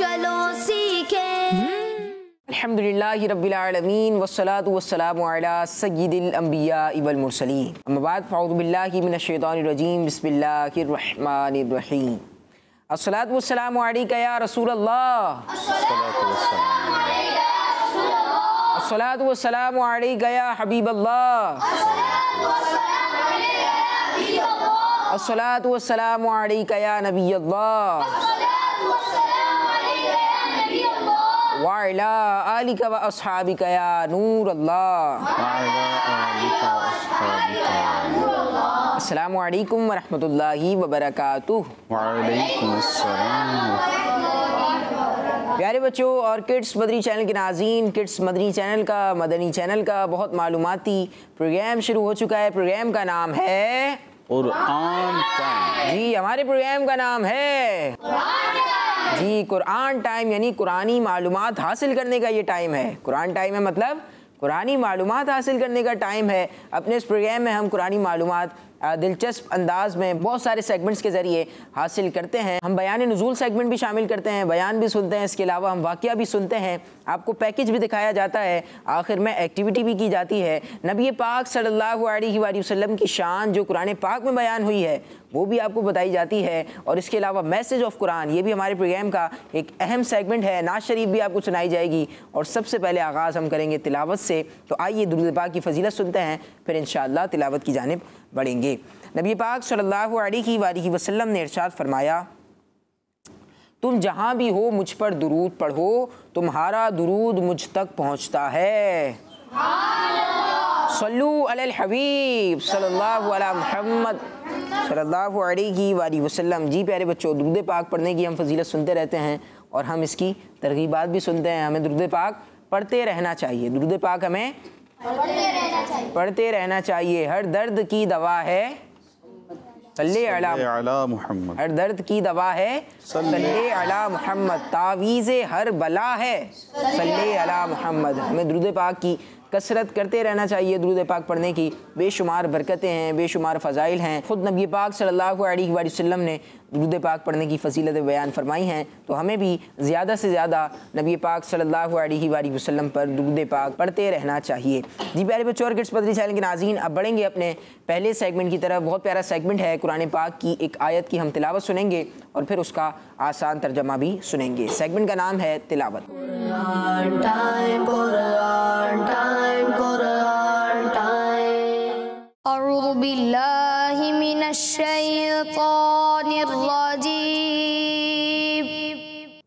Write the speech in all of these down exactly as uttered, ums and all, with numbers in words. चलो सीखे। अल्हम्दुलिल्लाहि रब्बिल आलमीन वस्सलातु वस्सलामु अला सय्यिदिल अंबिया वल मुरसलीन अम्मा बाद फऊदु बिल्लाहि मिनश शैतानिर रजीम बिस्मिल्लाहिर रहमानिर रहीम। अस्सलातु वस्सलामु अलैका या रसूल अल्लाह। अस्सलातु वस्सलामु अलैका या रसूल अल्लाह। अस्सलातु वस्सलामु अलैका या हबीब अल्लाह। अस्सलातु वस्सलामु अलैका या हबीब अल्लाह। अस्सलातु वस्सलामु अलैका या नबी अल्लाह। वाइला आलिका व अस्हाबिका या नूर अल्लाह। अस्सलामु अलैकुम व रहमतुल्लाहि व बरकातुह। प्यारे बच्चों और किड्स मदनी चैनल के नाज़रीन, किड्स मदनी चैनल का मदनी चैनल का बहुत मालूमाती प्रोग्राम शुरू हो चुका है। प्रोग्राम का नाम है कुरान टाइम। जी, हमारे प्रोग्राम का नाम है जी कुरान टाइम, यानी कुरानी मालूमात हासिल करने का ये टाइम है। कुरान टाइम है मतलब कुरानी मालूमात हासिल करने का टाइम है। अपने इस प्रोग्राम में हम कुरानी मालूमात दिलचस्प अंदाज में बहुत सारे सेगमेंट्स के ज़रिए हासिल करते हैं। हम बयान नुज़ूल सेगमेंट भी शामिल करते हैं, बयान भी सुनते हैं, इसके अलावा हम वाक़या भी सुनते हैं, आपको पैकेज भी दिखाया जाता है, आखिर में एक्टिविटी भी की जाती है। नबी पाक सल्लल्लाहु अलैहि वसल्लम की शान जो कुरान पाक में बयान हुई है वो भी आपको बताई जाती है। और इसके अलावा मैसेज ऑफ कुरान, ये भी हमारे प्रोग्राम का एक अहम सेगमेंट है। नात शरीफ भी आपको सुनाई जाएगी और सबसे पहले आगाज़ हम करेंगे तिलावत से। तो आइए दुरूद पाक की फजीलत सुनते हैं, फिर इंशाअल्लाह तिलावत की जानिब बढ़ेंगे। नबी पाक सल्लल्लाहु अलैहि वालेहि वसल्लम ने इरशाद फरमाया, तुम जहाँ भी हो मुझ पर दुरूद पढ़ो, तुम्हारा दुरूद मुझ तक पहुँचता है। सल्लू अलल हबीब सल्लल्लाहु अला मुहम्मद सल्लल्लाहु अलैहि वालेहि वसल्लम। जी प्यारे बच्चों, दुरूद पाक पढ़ने की हम फजीलत सुनते रहते हैं और हम इसकी तरगीबात भी सुनते हैं। हमें दुरूद पाक पढ़ते रहना चाहिए। दुरूद पाक हमें पढ़ते रहना चाहिए पढ़ते रहना चाहिए हर दर्द की दवा है सल्ले अला मुहम्मद। हर दर्द की दवा है सल्ले अला मुहम्मद। तावीज़े हर बला है सल्ले अला मुहम्मद। हमें दुरूद पाक की कसरत करते रहना चाहिए। दुरूद पाक पढ़ने की बेशुमार बरकतें हैं, बेशुमार फ़ज़ाइल हैं। ख़ुद नबी पाक सल्लल्लाहु अलैहि वसल्लम ने दुरूद पाक पढ़ने की फजीलत बयान फरमाई हैं, तो हमें भी ज़्यादा से ज़्यादा नबी पाक सल्लल्लाहु अलैहि वसल्लम पर दुरूद पाक पढ़ते रहना चाहिए। जी प्यारे बच्चों और किड्स मदनी चैनल के नाज़रीन, अब बढ़ेंगे अपने पहले सेगमेंट की तरफ। बहुत प्यारा सेगमेंट है, कुरान पाक की एक आयत की हम तिलावत सुनेंगे और फिर उसका आसान तर्जमा भी सुनेंगे। सेगमेंट का नाम है तिलावत। अऊज़ु बिल्लाहि मिनश शैतानिर रजीम।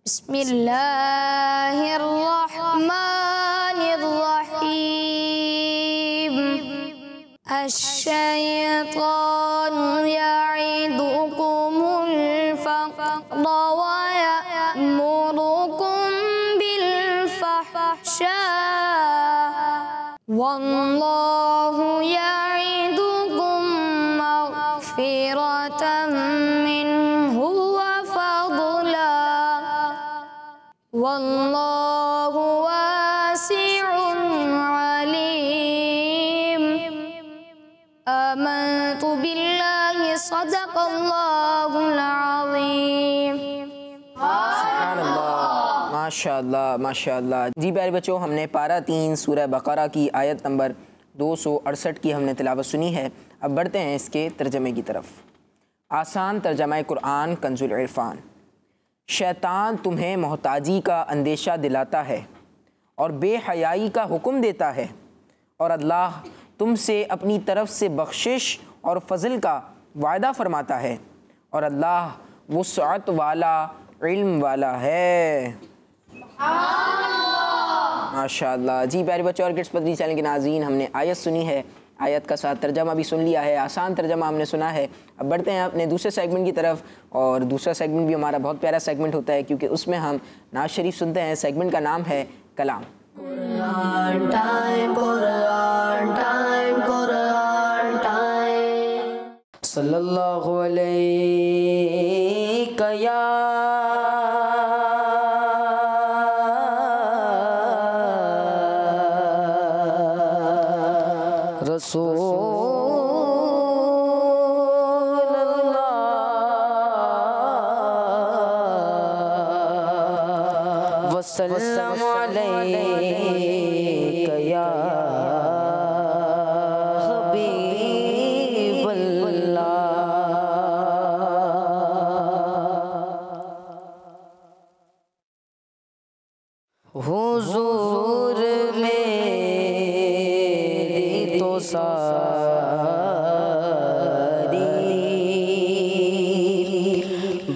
बिस्मिल्लाहिर रहमानिर रहीम। अश-शैतानु य'iदुकुमुल फ़क़्र व यअमुरुकुम बिल फ़हशा वल्लाहु वल्लाहु वासिउन अलीम। आमन्तु बिल्लाहि सदक़ल्लाहुल अज़ीम। सुब्हानअल्लाह, माशाअल्लाह, माशाअल्लाह। जी प्यारे बच्चों, हमने पारा तीन सूरह बकरा की आयत नंबर दो सौ अड़सठ की हमने तिलावत सुनी है। अब बढ़ते हैं इसके तर्जमे की तरफ। आसान तर्जमा कुरान कंजुल इरफान। शैतान तुम्हें मोहताजी का अंदेशा दिलाता है और बेहयाई का हुक्म देता है, और अल्लाह तुमसे अपनी तरफ से बख्शिश और फजल का वादा फरमाता है, और अल्लाह वुसअत वाला इल्म वाला है। माशाअल्लाह। जी प्यारे बच्चों और किड्स मदनी चैनल के नाज़रीन, हमने आयत सुनी है, आयत का साथ तर्जमा भी सुन लिया है, आसान तर्जमा हमने सुना है। अब बढ़ते हैं अपने दूसरे सेगमेंट की तरफ, और दूसरा सेगमेंट भी हमारा बहुत प्यारा सेगमेंट होता है क्योंकि उसमें हम नात शरीफ सुनते हैं। सेगमेंट का नाम है कलाम। Quran time, Quran time, Quran time. सल्लल्लाहु अलैहि या रसूलल्लाह वसल्लम अलैका या हबीबल्लाह। हुजूर मेरी तो सारी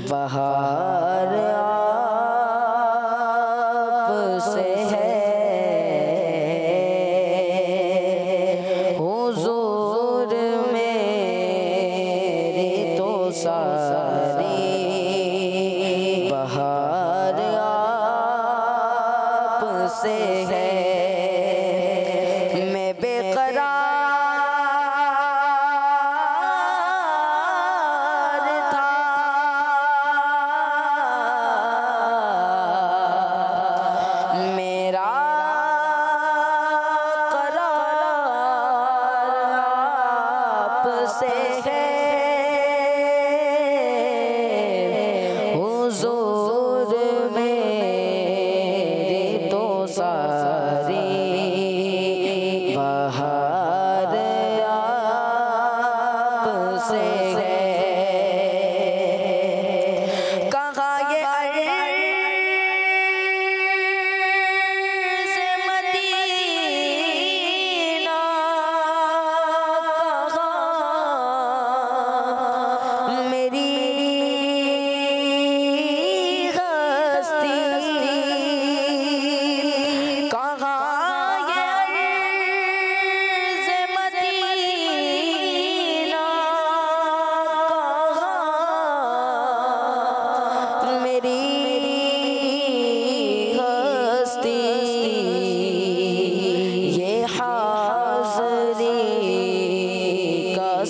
बहार आप से है। हुजूर मेरी तो सारी बहार आप से है। मैं बेकरार से है। हुजूर मेरी तो सारी बहार आप से है। कहा ये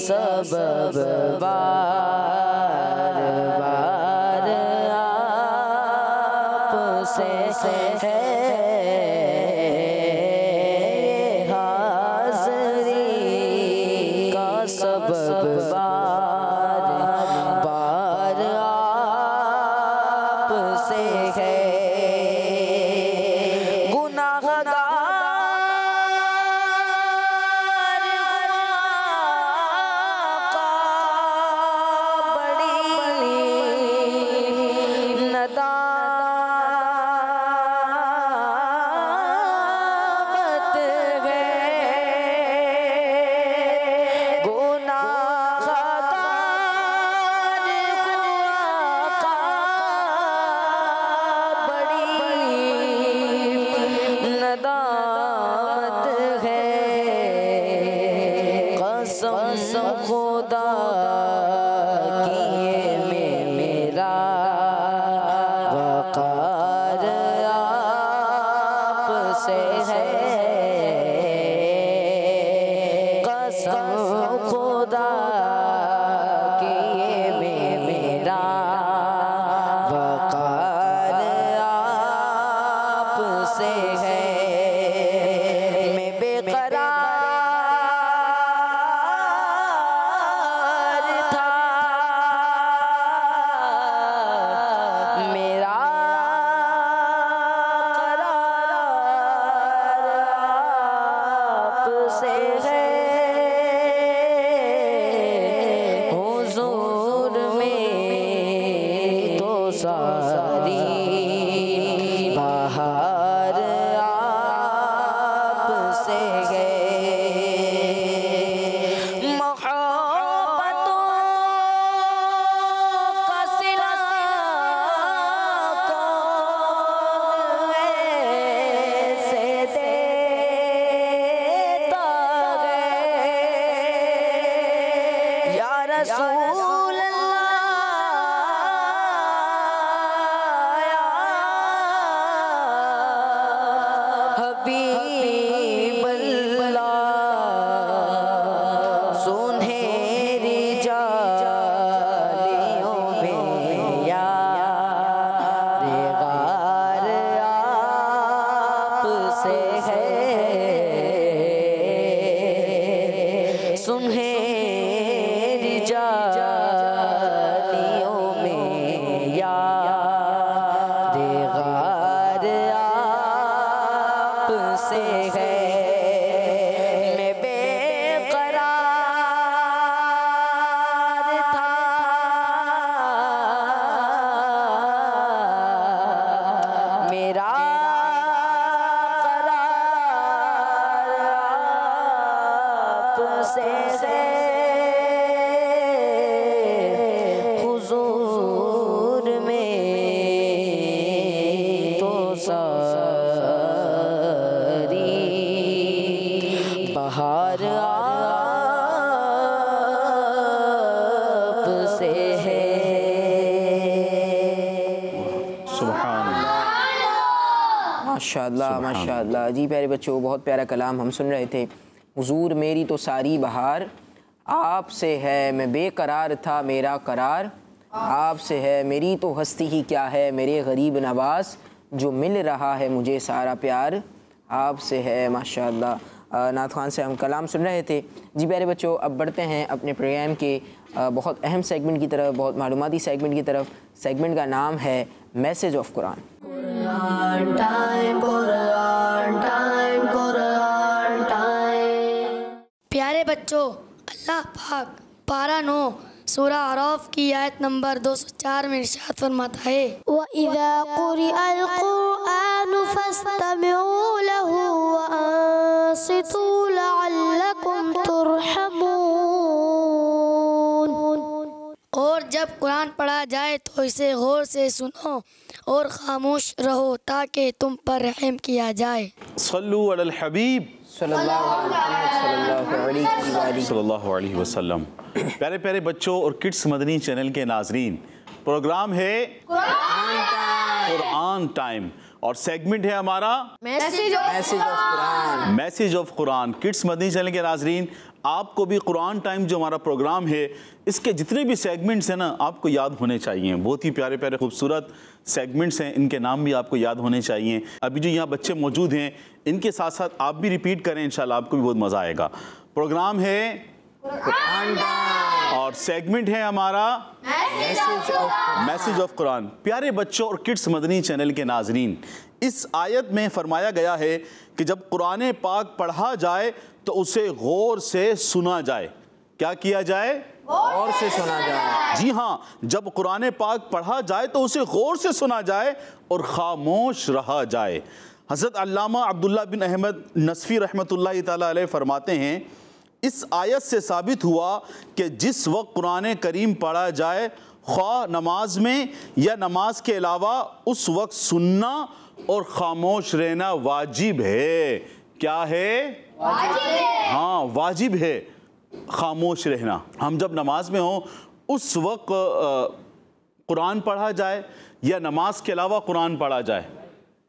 सबब बार बार आप से है। हाज़री का सबब बार बार आप से है। गुनाहगार खुदा किए में मेरा वकार आप से है। कसम खुदा किए में मेरा वकार आप से है। मैं बेकरार सारी बहार आप से है। मोहब्बतों का सिला कौन ऐसे देता है या रसूल सुनहरी जालियों में यार गार। प्यार आपसे है। माशाल्लाह माशाल्लाह जी प्यारे बच्चों, बहुत प्यारा कलाम हम सुन रहे थे। हुजूर मेरी तो सारी बहार आपसे है, मैं बेकरार था मेरा करार आपसे है, मेरी तो हस्ती ही क्या है मेरे गरीब नवाज, जो मिल रहा है मुझे सारा प्यार आपसे है। माशाल्लाह नाथ खान से हम कलाम सुन रहे थे। जी प्यारे बच्चों, अब बढ़ते हैं अपने प्रोग्राम के बहुत अहम सेगमेंट की तरफ, बहुत मालूमाती सेगमेंट की तरफ। सेगमेंट का नाम है मैसेज ऑफ कुरान। प्यारे बच्चों, अल्लाह पाक पारा नो सूरा आराफ की आयत नंबर दो सौ चार में इरशाद फरमाता है, वइज़ा क़ुरिअल क़ुरआन फ़ास्तमिऊ लहू वअंसितू लअल्लकुम तुरहमून। और जब कुरान पढ़ा जाए तो इसे गौर से सुनो और खामोश रहो ताकि तुम पर रहम किया जाए। सल्लू अलल हबीब सल्लल्लाहु अलैहि वसल्लम। प्यारे प्यारे बच्चों और किड्स मदनी चैनल के नाजरीन, प्रोग्राम है कुरान टाइम और सेगमेंट है हमारा message of Quran. Message of Quran. Kids Madani channel के नाजरीन, आपको भी कुरान टाइम जो हमारा प्रोग्राम है इसके जितने भी सेगमेंट्स हैं ना आपको याद होने चाहिए। बहुत ही प्यारे प्यारे खूबसूरत सेगमेंट्स हैं, इनके नाम भी आपको याद होने चाहिए। अभी जो यहाँ बच्चे मौजूद हैं इनके साथ साथ आप भी रिपीट करें, इंशाल्लाह आपको भी बहुत मज़ा आएगा। प्रोग्राम है कुरान टाइम और सेगमेंट है हमारा मैसेज ऑफ कुरान। प्यारे बच्चों और किड्स मदनी चैनल के नाजरीन, इस आयत में फरमाया गया है कि जब कुरान पाक पढ़ा जाए तो उसे गौर से सुना जाए। क्या किया जाए? गौर से सुना जाए। जी हाँ, जब कुरान पाक पढ़ा जाए तो उसे गौर से सुना जाए और खामोश रहा जाए। हज़रत अल्लामा अब्दुल्ला बिन अहमद नसफ़ी रहमतुल्लाह तआला अलैह फरमाते हैं, इस आयत से साबित हुआ कि जिस वक्त कुरान करीम पढ़ा जाए ख्वा नमाज में या नमाज के अलावा, उस वक्त सुनना और खामोश रहना वाजिब है। क्या है? वाजिब है। हाँ, वाजिब है खामोश रहना। हम जब नमाज में हों उस वक्त कुरान पढ़ा जाए या नमाज के अलावा कुरान पढ़ा जाए,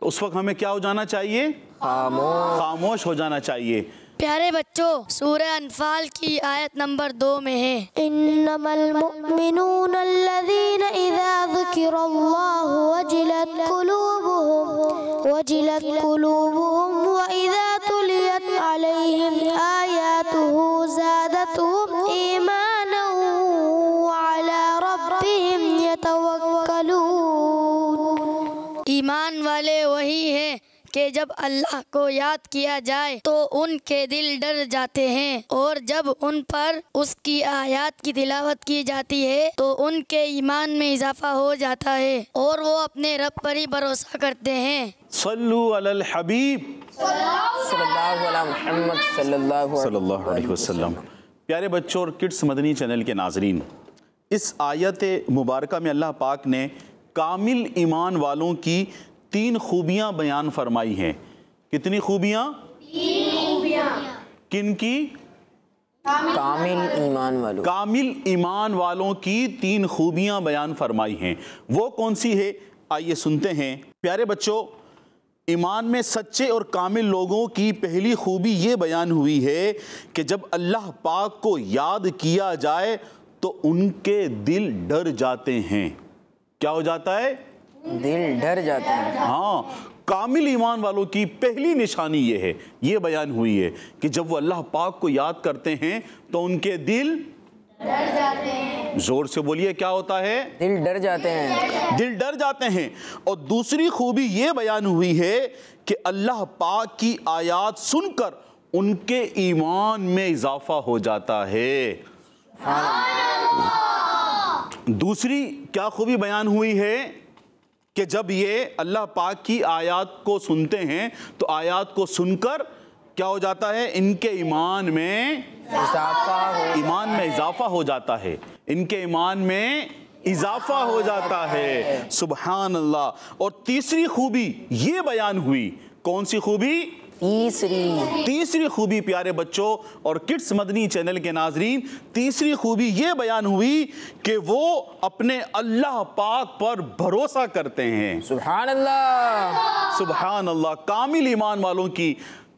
उस वक्त हमें क्या हो जाना चाहिए? खामोश, खामोश हो जाना चाहिए। प्यारे बच्चों, सूरह अनफाल की आयत नंबर दो में है, इन्नमल मुमिनून अल्लज़ीना इज़ा ज़ुकिरल्लाहु वजिलत कुलूबुहुम वजिलत कुलूबुहुम व इज़ा तुलियत अलैहिम आयातुहु ज़ादतहुम ईमानन व अला रब्बिहिम यतवक्कलून। ईमान वाले वही है कि जब अल्लाह को याद किया जाए तो उनके दिल डर जाते हैं, और जब उन पर उसकी आयत की तिलावत की जाती है तो उनके ईमान में इजाफा हो जाता है और वो अपने रब पर ही भरोसा करते हैं। सल्लू अलल हबीब सल्लल्लाहु अला मुहम्मद सल्लल्लाहु अलैहि वसल्लम। प्यारे बच्चों और किड्स मदनी चैनल के नाजरीन, इस आयत मुबारक में अल्लाह पाक ने कामिल ईमान वालों की तीन खूबियां बयान फरमाई हैं। कितनी खूबियां? तीन खूबियां। किनकी? कामिल ईमान वालों। कामिल ईमान वालों की तीन खूबियां बयान फरमाई हैं। वो कौन सी है, आइए सुनते हैं। प्यारे बच्चों, ईमान में सच्चे और कामिल लोगों की पहली खूबी ये बयान हुई है कि जब अल्लाह पाक को याद किया जाए तो उनके दिल डर जाते हैं। क्या हो जाता है? दिल डर जाते हैं। हाँ, कामिल ईमान वालों की पहली निशानी ये है, ये बयान हुई है कि जब वो अल्लाह पाक को याद करते हैं तो उनके दिल डर जाते हैं। जोर से बोलिए, क्या होता है? दिल डर जाते हैं। दिल डर जाते हैं। और दूसरी खूबी ये बयान हुई है कि अल्लाह पाक की आयत सुनकर उनके ईमान में इजाफा हो जाता है। दूसरी क्या खूबी बयान हुई है कि जब ये अल्लाह पाक की आयत को सुनते हैं तो आयत को सुनकर क्या हो जाता है? इनके ईमान में इजाफा हो ईमान में इजाफा हो जाता है। इनके ईमान में इजाफा हो जाता है। सुबहान अल्लाह। और तीसरी खूबी ये बयान हुई, कौन सी खूबी? तीसरी तीसरी खूबी प्यारे बच्चों और किड्स मदनी चैनल के नाजरीन, तीसरी खूबी ये बयान हुई कि वो अपने अल्लाह पाक पर भरोसा करते हैं। सुभान अल्लाह, सुभान अल्लाह। कामिल ईमान वालों की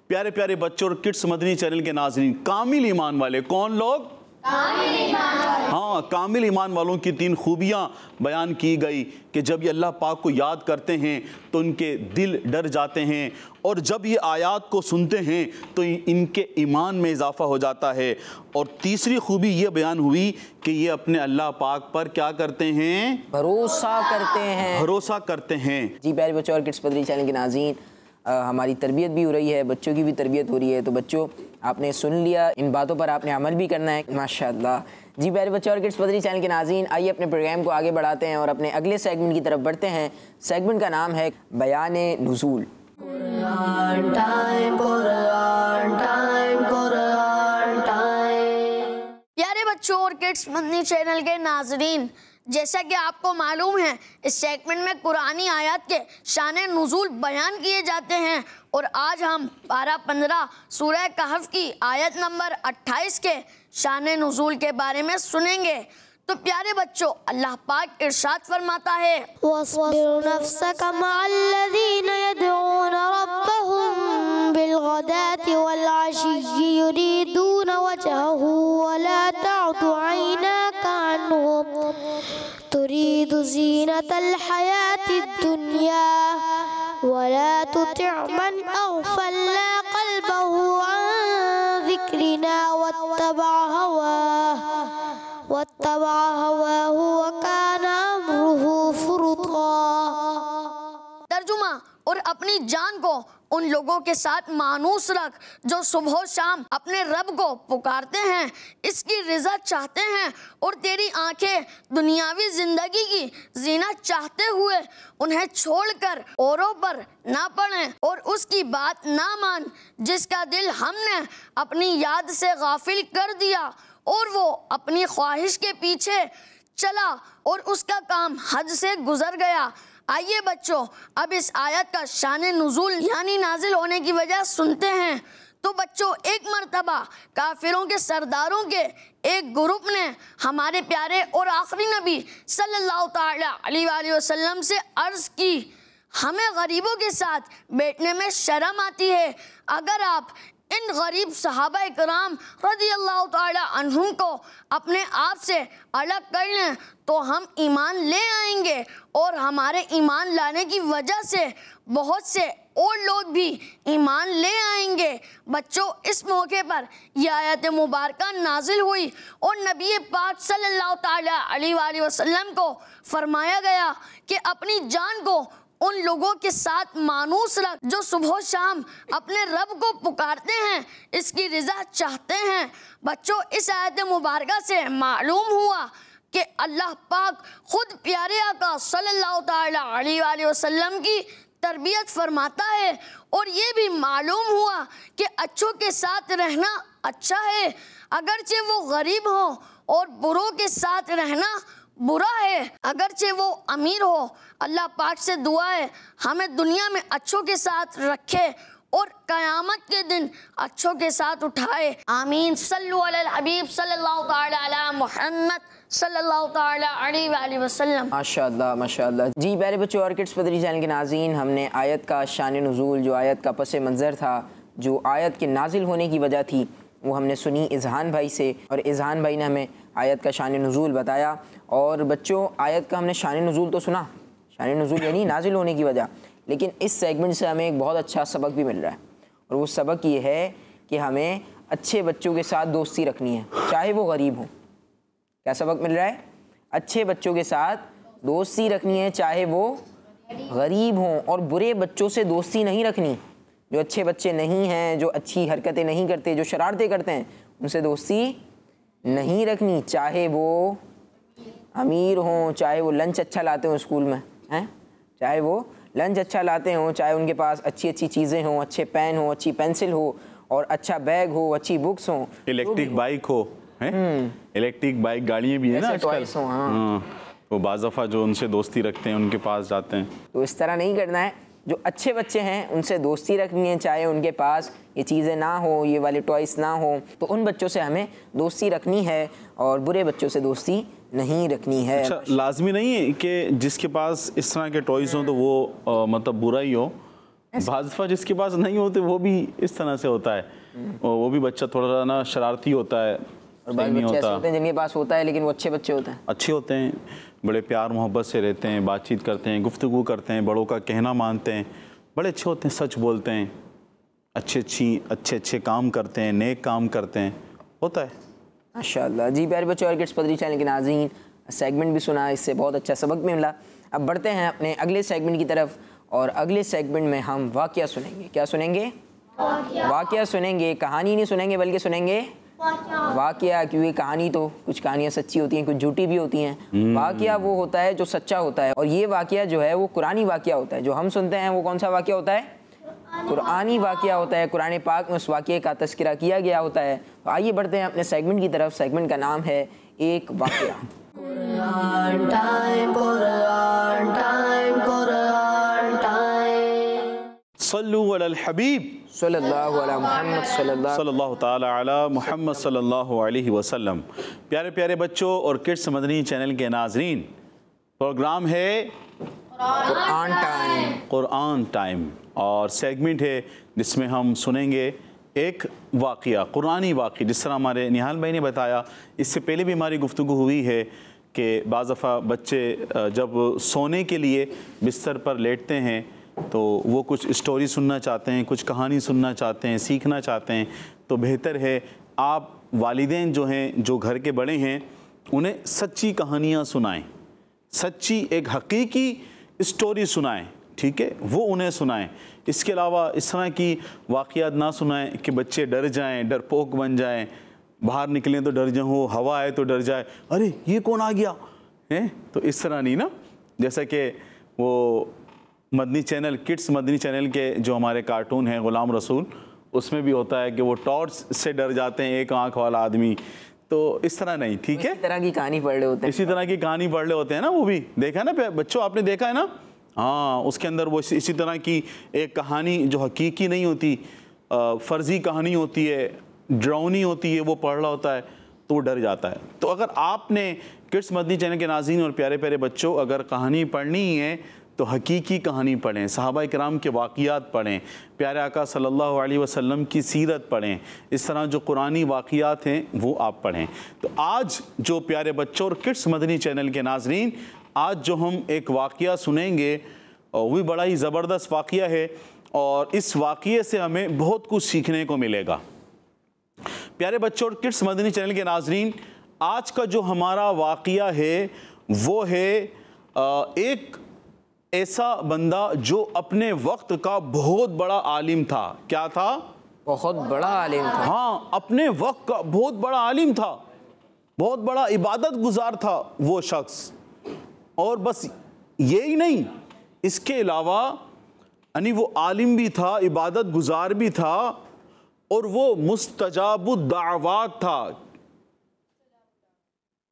प्यारे प्यारे बच्चों और किड्स मदनी चैनल के नाजरीन, कामिल ईमान वाले कौन लोग? कामिल ईमान वाले। हाँ, कामिल ईमान वालों की तीन खूबियाँ बयान की गई कि जब ये अल्लाह पाक को याद करते हैं तो उनके दिल डर जाते हैं, और जब ये आयत को सुनते हैं तो इनके ईमान में इजाफा हो जाता है। और तीसरी खूबी ये बयान हुई कि ये अपने अल्लाह पाक पर क्या करते हैं? भरोसा करते हैं, भरोसा करते हैं। जी प्यारे बच्चों और किड्स मदनी चैनल के नाज़रीन, हमारी तरबियत भी हो रही है, बच्चों की भी तरबियत हो रही है। तो बच्चों आपने सुन लिया, इन बातों पर आपने अमल भी करना है, माशाअल्लाह। जी प्यारे बच्चों और किड्स मदनी चैनल के नाज़रीन, आइए अपने प्रोग्राम को आगे बढ़ाते हैं और अपने अगले सेगमेंट की तरफ बढ़ते हैं। सेगमेंट का नाम है बयान नुज़ूल। प्यारे बच्चों और किड्स मदनी चैनल के नाज़रीन, जैसा कि आपको मालूम है इस सेगमेंट में कुरानी आयत के शाने नुज़ूल बयान किए जाते हैं, और आज हम पारा पंद्रह सूरह कहफ की आयत नंबर अट्ठाईस के शाने नुज़ूल के बारे में सुनेंगे। तो प्यारे बच्चों अल्लाह पाक इरशाद फरमाता है, वस्बिर नफ्सका मअल्लज़ीना यदऊन रब्बहुम बिलग़दाति वल अशिय्यि युरीदून वजहहु वला तअद ऐनका अन्हुम तुरीदु ज़ीनतल हयातिद दुन्या वला तुति' मन अग़फ़लना क़ल्बहु अन ज़िक्रिना वत्तबअ हवाह वत्तबअ हवाहु वकान अम्रुहु फुरुता। तर्जुमा, और अपनी जान को उन लोगों के साथ मानूस रख जो सुबह शाम अपने रब को पुकारते हैं, इसकी रज़ा चाहते हैं, और तेरी आंखें दुनियावी जिंदगी की जीनत चाहते हुए उन्हें छोड़कर औरों पर ना पड़ें और उसकी बात ना मान जिसका दिल हमने अपनी याद से गाफिल कर दिया और वो अपनी ख्वाहिश के पीछे चला और उसका काम हद से गुजर गया। आइए बच्चों अब इस आयत का शाने नुज़ूल यानी नाजिल होने की वजह सुनते हैं। तो बच्चों एक मर्तबा काफिरों के सरदारों के एक ग्रुप ने हमारे प्यारे और आखिरी नबी सल्लल्लाहु ताला अलैहि वसल्लम से अर्ज़ की, हमें गरीबों के साथ बैठने में शर्म आती है, अगर आप इन गरीब सहाबा इकराम रज़ियल्लाहु ताला अन्हुम को अपने आप से अलग कर लें तो हम ईमान ले आएंगे, और हमारे ईमान लाने की वजह से बहुत से और लोग भी ईमान ले आएंगे। बच्चों इस मौके पर यह आयत मुबारक नाजिल हुई और नबी पाक सल्लल्लाहु ताला अलैहि वसल्लम को फरमाया गया कि अपनी जान को उन लोगों के साथ मानूस रख जो सुबह शाम अपने रब को पुकारते हैं, इसकी रज़ा चाहते हैं। बच्चों इस आयत मुबारक से मालूम हुआ कि अल्लाह पाक खुद प्यारे आका सल्लल्लाहु ताला अलैहि वसल्लम की तरबियत फरमाता है, और ये भी मालूम हुआ कि अच्छों के साथ रहना अच्छा है अगरचे वो गरीब हों, और बुरों के साथ रहना बुरा है अगरचे वो अमीर हो। अल्लाह पाक से दुआ है हमें दुनिया में अच्छों के साथ रखे और क़यामत के दिन अच्छों के साथ उठाए। आमीन। सल्लु अलल हबीब सल्लल्लाहु ताला अला मुहम्मद सल्लल्लाहु ताला अलैहि वसल्लम। माशाअल्लाह, माशाअल्लाह। जी प्यारे बच्चों और किड्स मदनी चैनल के नाज़रीन, हमने आयत का शान नुज़ूल, जो आयत का पस मंज़र था, जो आयत के नाजिल होने की वजह थी, वो हमने सुनी इजहान भाई से, और इजहान भाई ने हमें आयत का शान नुज़ूल बताया। और बच्चों आयत का हमने शान नुज़ूल तो सुना, शान नुज़ूल यानी नाजिल होने की वजह, लेकिन इस सेगमेंट से हमें एक बहुत अच्छा सबक भी मिल रहा है, और वो सबक ये है कि हमें अच्छे बच्चों के साथ दोस्ती रखनी है, चाहे वो गरीब हो। क्या सबक मिल रहा है? अच्छे बच्चों के साथ दोस्ती रखनी है चाहे वो गरीब हों, और बुरे बच्चों से दोस्ती नहीं रखनी। जो अच्छे बच्चे नहीं हैं, जो अच्छी हरकतें नहीं करते, जो शरारतें करते हैं, उनसे दोस्ती नहीं रखनी, चाहे वो अमीर हों, चाहे वो लंच अच्छा लाते हों स्कूल में, हैं, चाहे वो लंच अच्छा लाते हों, चाहे उनके पास अच्छी अच्छी चीज़ें हों, अच्छे पेन हो, अच्छी पेंसिल हो, और अच्छा बैग हो, अच्छी बुक्स हों, इलेक्ट्रिक बाइक हो, हैं, इलेक्ट्रिक बाइक गाड़ियाँ भी हैं ना टॉयस हों। हाँ, वो बाज़ाफ़ा जो उनसे दोस्ती रखते हैं उनके पास जाते हैं, तो इस तरह नहीं करना है। जो अच्छे बच्चे हैं उनसे दोस्ती रखनी है, चाहे उनके पास ये चीज़ें ना हो, ये वाले टॉयस ना हो, तो उन बच्चों से हमें दोस्ती रखनी है और बुरे बच्चों से दोस्ती नहीं रखनी है। अच्छा, लाजमी नहीं है कि जिसके पास इस तरह के टॉयज़ हों तो वो आ, मतलब बुरा ही हो, भाजपा जिसके पास नहीं होते वो भी इस तरह से होता है, वो भी बच्चा थोड़ा सा ना शरारती होता है, और नहीं होता होते हैं जिनके पास होता है, लेकिन वो अच्छे बच्चे होते हैं, अच्छे होते हैं, बड़े प्यार मोहब्बत से रहते हैं, बातचीत करते हैं, गुफ्तगू करते हैं, बड़ों का कहना मानते हैं, बड़े अच्छे होते हैं, सच बोलते हैं, अच्छे अच्छी अच्छे अच्छे काम करते हैं, नेक काम करते हैं, होता है माशाल्लाह। जी प्यारे बच्चों और किड्स मदनी चैनल के नाज़रीन, सेगमेंट भी सुना, इससे बहुत अच्छा सबक भी मिला। अब बढ़ते हैं अपने अगले सेगमेंट की तरफ और अगले सेगमेंट में हम वाक़या सुनेंगे। क्या सुनेंगे? वाक़या सुनेंगे, कहानी नहीं सुनेंगे बल्कि सुनेंगे वाक़या, क्योंकि कहानी तो कुछ कहानियाँ सच्ची होती हैं, कुछ झूठी भी होती हैं। वाक़या वो होता है जो सच्चा होता है, और ये वाक़या जो है वो कुरानी वाक़या होता है। जो हम सुनते हैं वो कौन सा वाक़या होता है? कुरानी वाक़या होता है, कुरान पाक में उस वाक़ये का तज़किरा किया गया होता है। तो आइए बढ़ते हैं अपने सेगमेंट की तरफ। सेगमेंट का नाम है एक वाक़या। सल्लू अलल हबीब सल्लल्लाहु अलैहि मुहम्मद सल्लल्लाहु ताला अला मुहम्मद सल्लल्लाहु अलैहि वसल्लम। प्यारे प्यारे बच्चों और किड्स मदनी चैनल के नाज़रीन, प्रोग्राम है कुरान टाइम, कुरान टाइम, और सेगमेंट है जिसमें हम सुनेंगे एक वाक़िया, कुरानी वाक़िया। जिस तरह हमारे निहाल भाई ने बताया, इससे पहले भी हमारी गुफ्तगू हुई है कि बाज़ दफ़ा बच्चे जब सोने के लिए बिस्तर पर लेटते हैं तो वो कुछ स्टोरी सुनना चाहते हैं, कुछ कहानी सुनना चाहते हैं, सीखना चाहते हैं। तो बेहतर है आप वालिदैन जो हैं, जो घर के बड़े हैं, उन्हें सच्ची कहानियाँ सुनाएं, सच्ची एक हकीकी स्टोरी सुनाएं, ठीक है, वो उन्हें सुनाएं। इसके अलावा इस तरह की वाक़ियात ना सुनाएं कि बच्चे डर जाएं, डरपोक बन जाएं, बाहर निकलें तो डर जाओ, हवा आए तो डर जाए, अरे ये कौन आ गया है, तो इस तरह नहीं ना। जैसा कि वो Madani channel, kids Madani channel के जो हमारे कार्टून हैं ग़ुलाम रसूल, उसमें भी होता है कि वो टॉर्च से डर जाते हैं, एक आँख वाला आदमी, तो इस तरह नहीं, ठीक है, इसी तरह की कहानी पढ़ रहे होते हैं, इसी तरह की कहानी पढ़ रहे होते हैं ना। वो भी देखा है ना बच्चों, आपने देखा है ना, हाँ, उसके अंदर वो इसी, इसी तरह की एक कहानी जो हकीकी नहीं होती, फ़र्जी कहानी होती है, डरावनी होती है, वो पढ़ रहा होता है तो वो डर जाता है। तो अगर आपने किड्स मदनी चैनल के नाज़रीन और प्यारे प्यारे बच्चों, अगर कहानी पढ़नी ही है तो हकीकी कहानी पढ़ें, सहाबा इकराम के वाक़ियात पढ़ें, प्यारे आका सल्लल्लाहु अलैहि वसल्लम की सीरत पढ़ें, इस तरह जो कुरानी वाक़ियात हैं वो आप पढ़ें। तो आज जो प्यारे बच्चों और किड्स मदनी चैनल के नाज़रीन, आज जो हम एक वाक़िया सुनेंगे वो भी बड़ा ही ज़बरदस्त वाक़िया है, और इस वाक़िए से हमें बहुत कुछ सीखने को मिलेगा। प्यारे बच्चों और किड्स मदनी चैनल के नाज़रीन, आज का जो हमारा वाक़िया है वो है एक ऐसा बंदा जो अपने वक्त का बहुत बड़ा आलिम था। क्या था? बहुत बड़ा आलिम था, हाँ, अपने वक्त का बहुत बड़ा आलिम था, बहुत बड़ा इबादत गुजार था वो शख्स। और बस ये ही नहीं, इसके अलावा यानी वो आलिम भी था, इबादत गुजार भी था, और वो मुस्तजाबुद दावात था।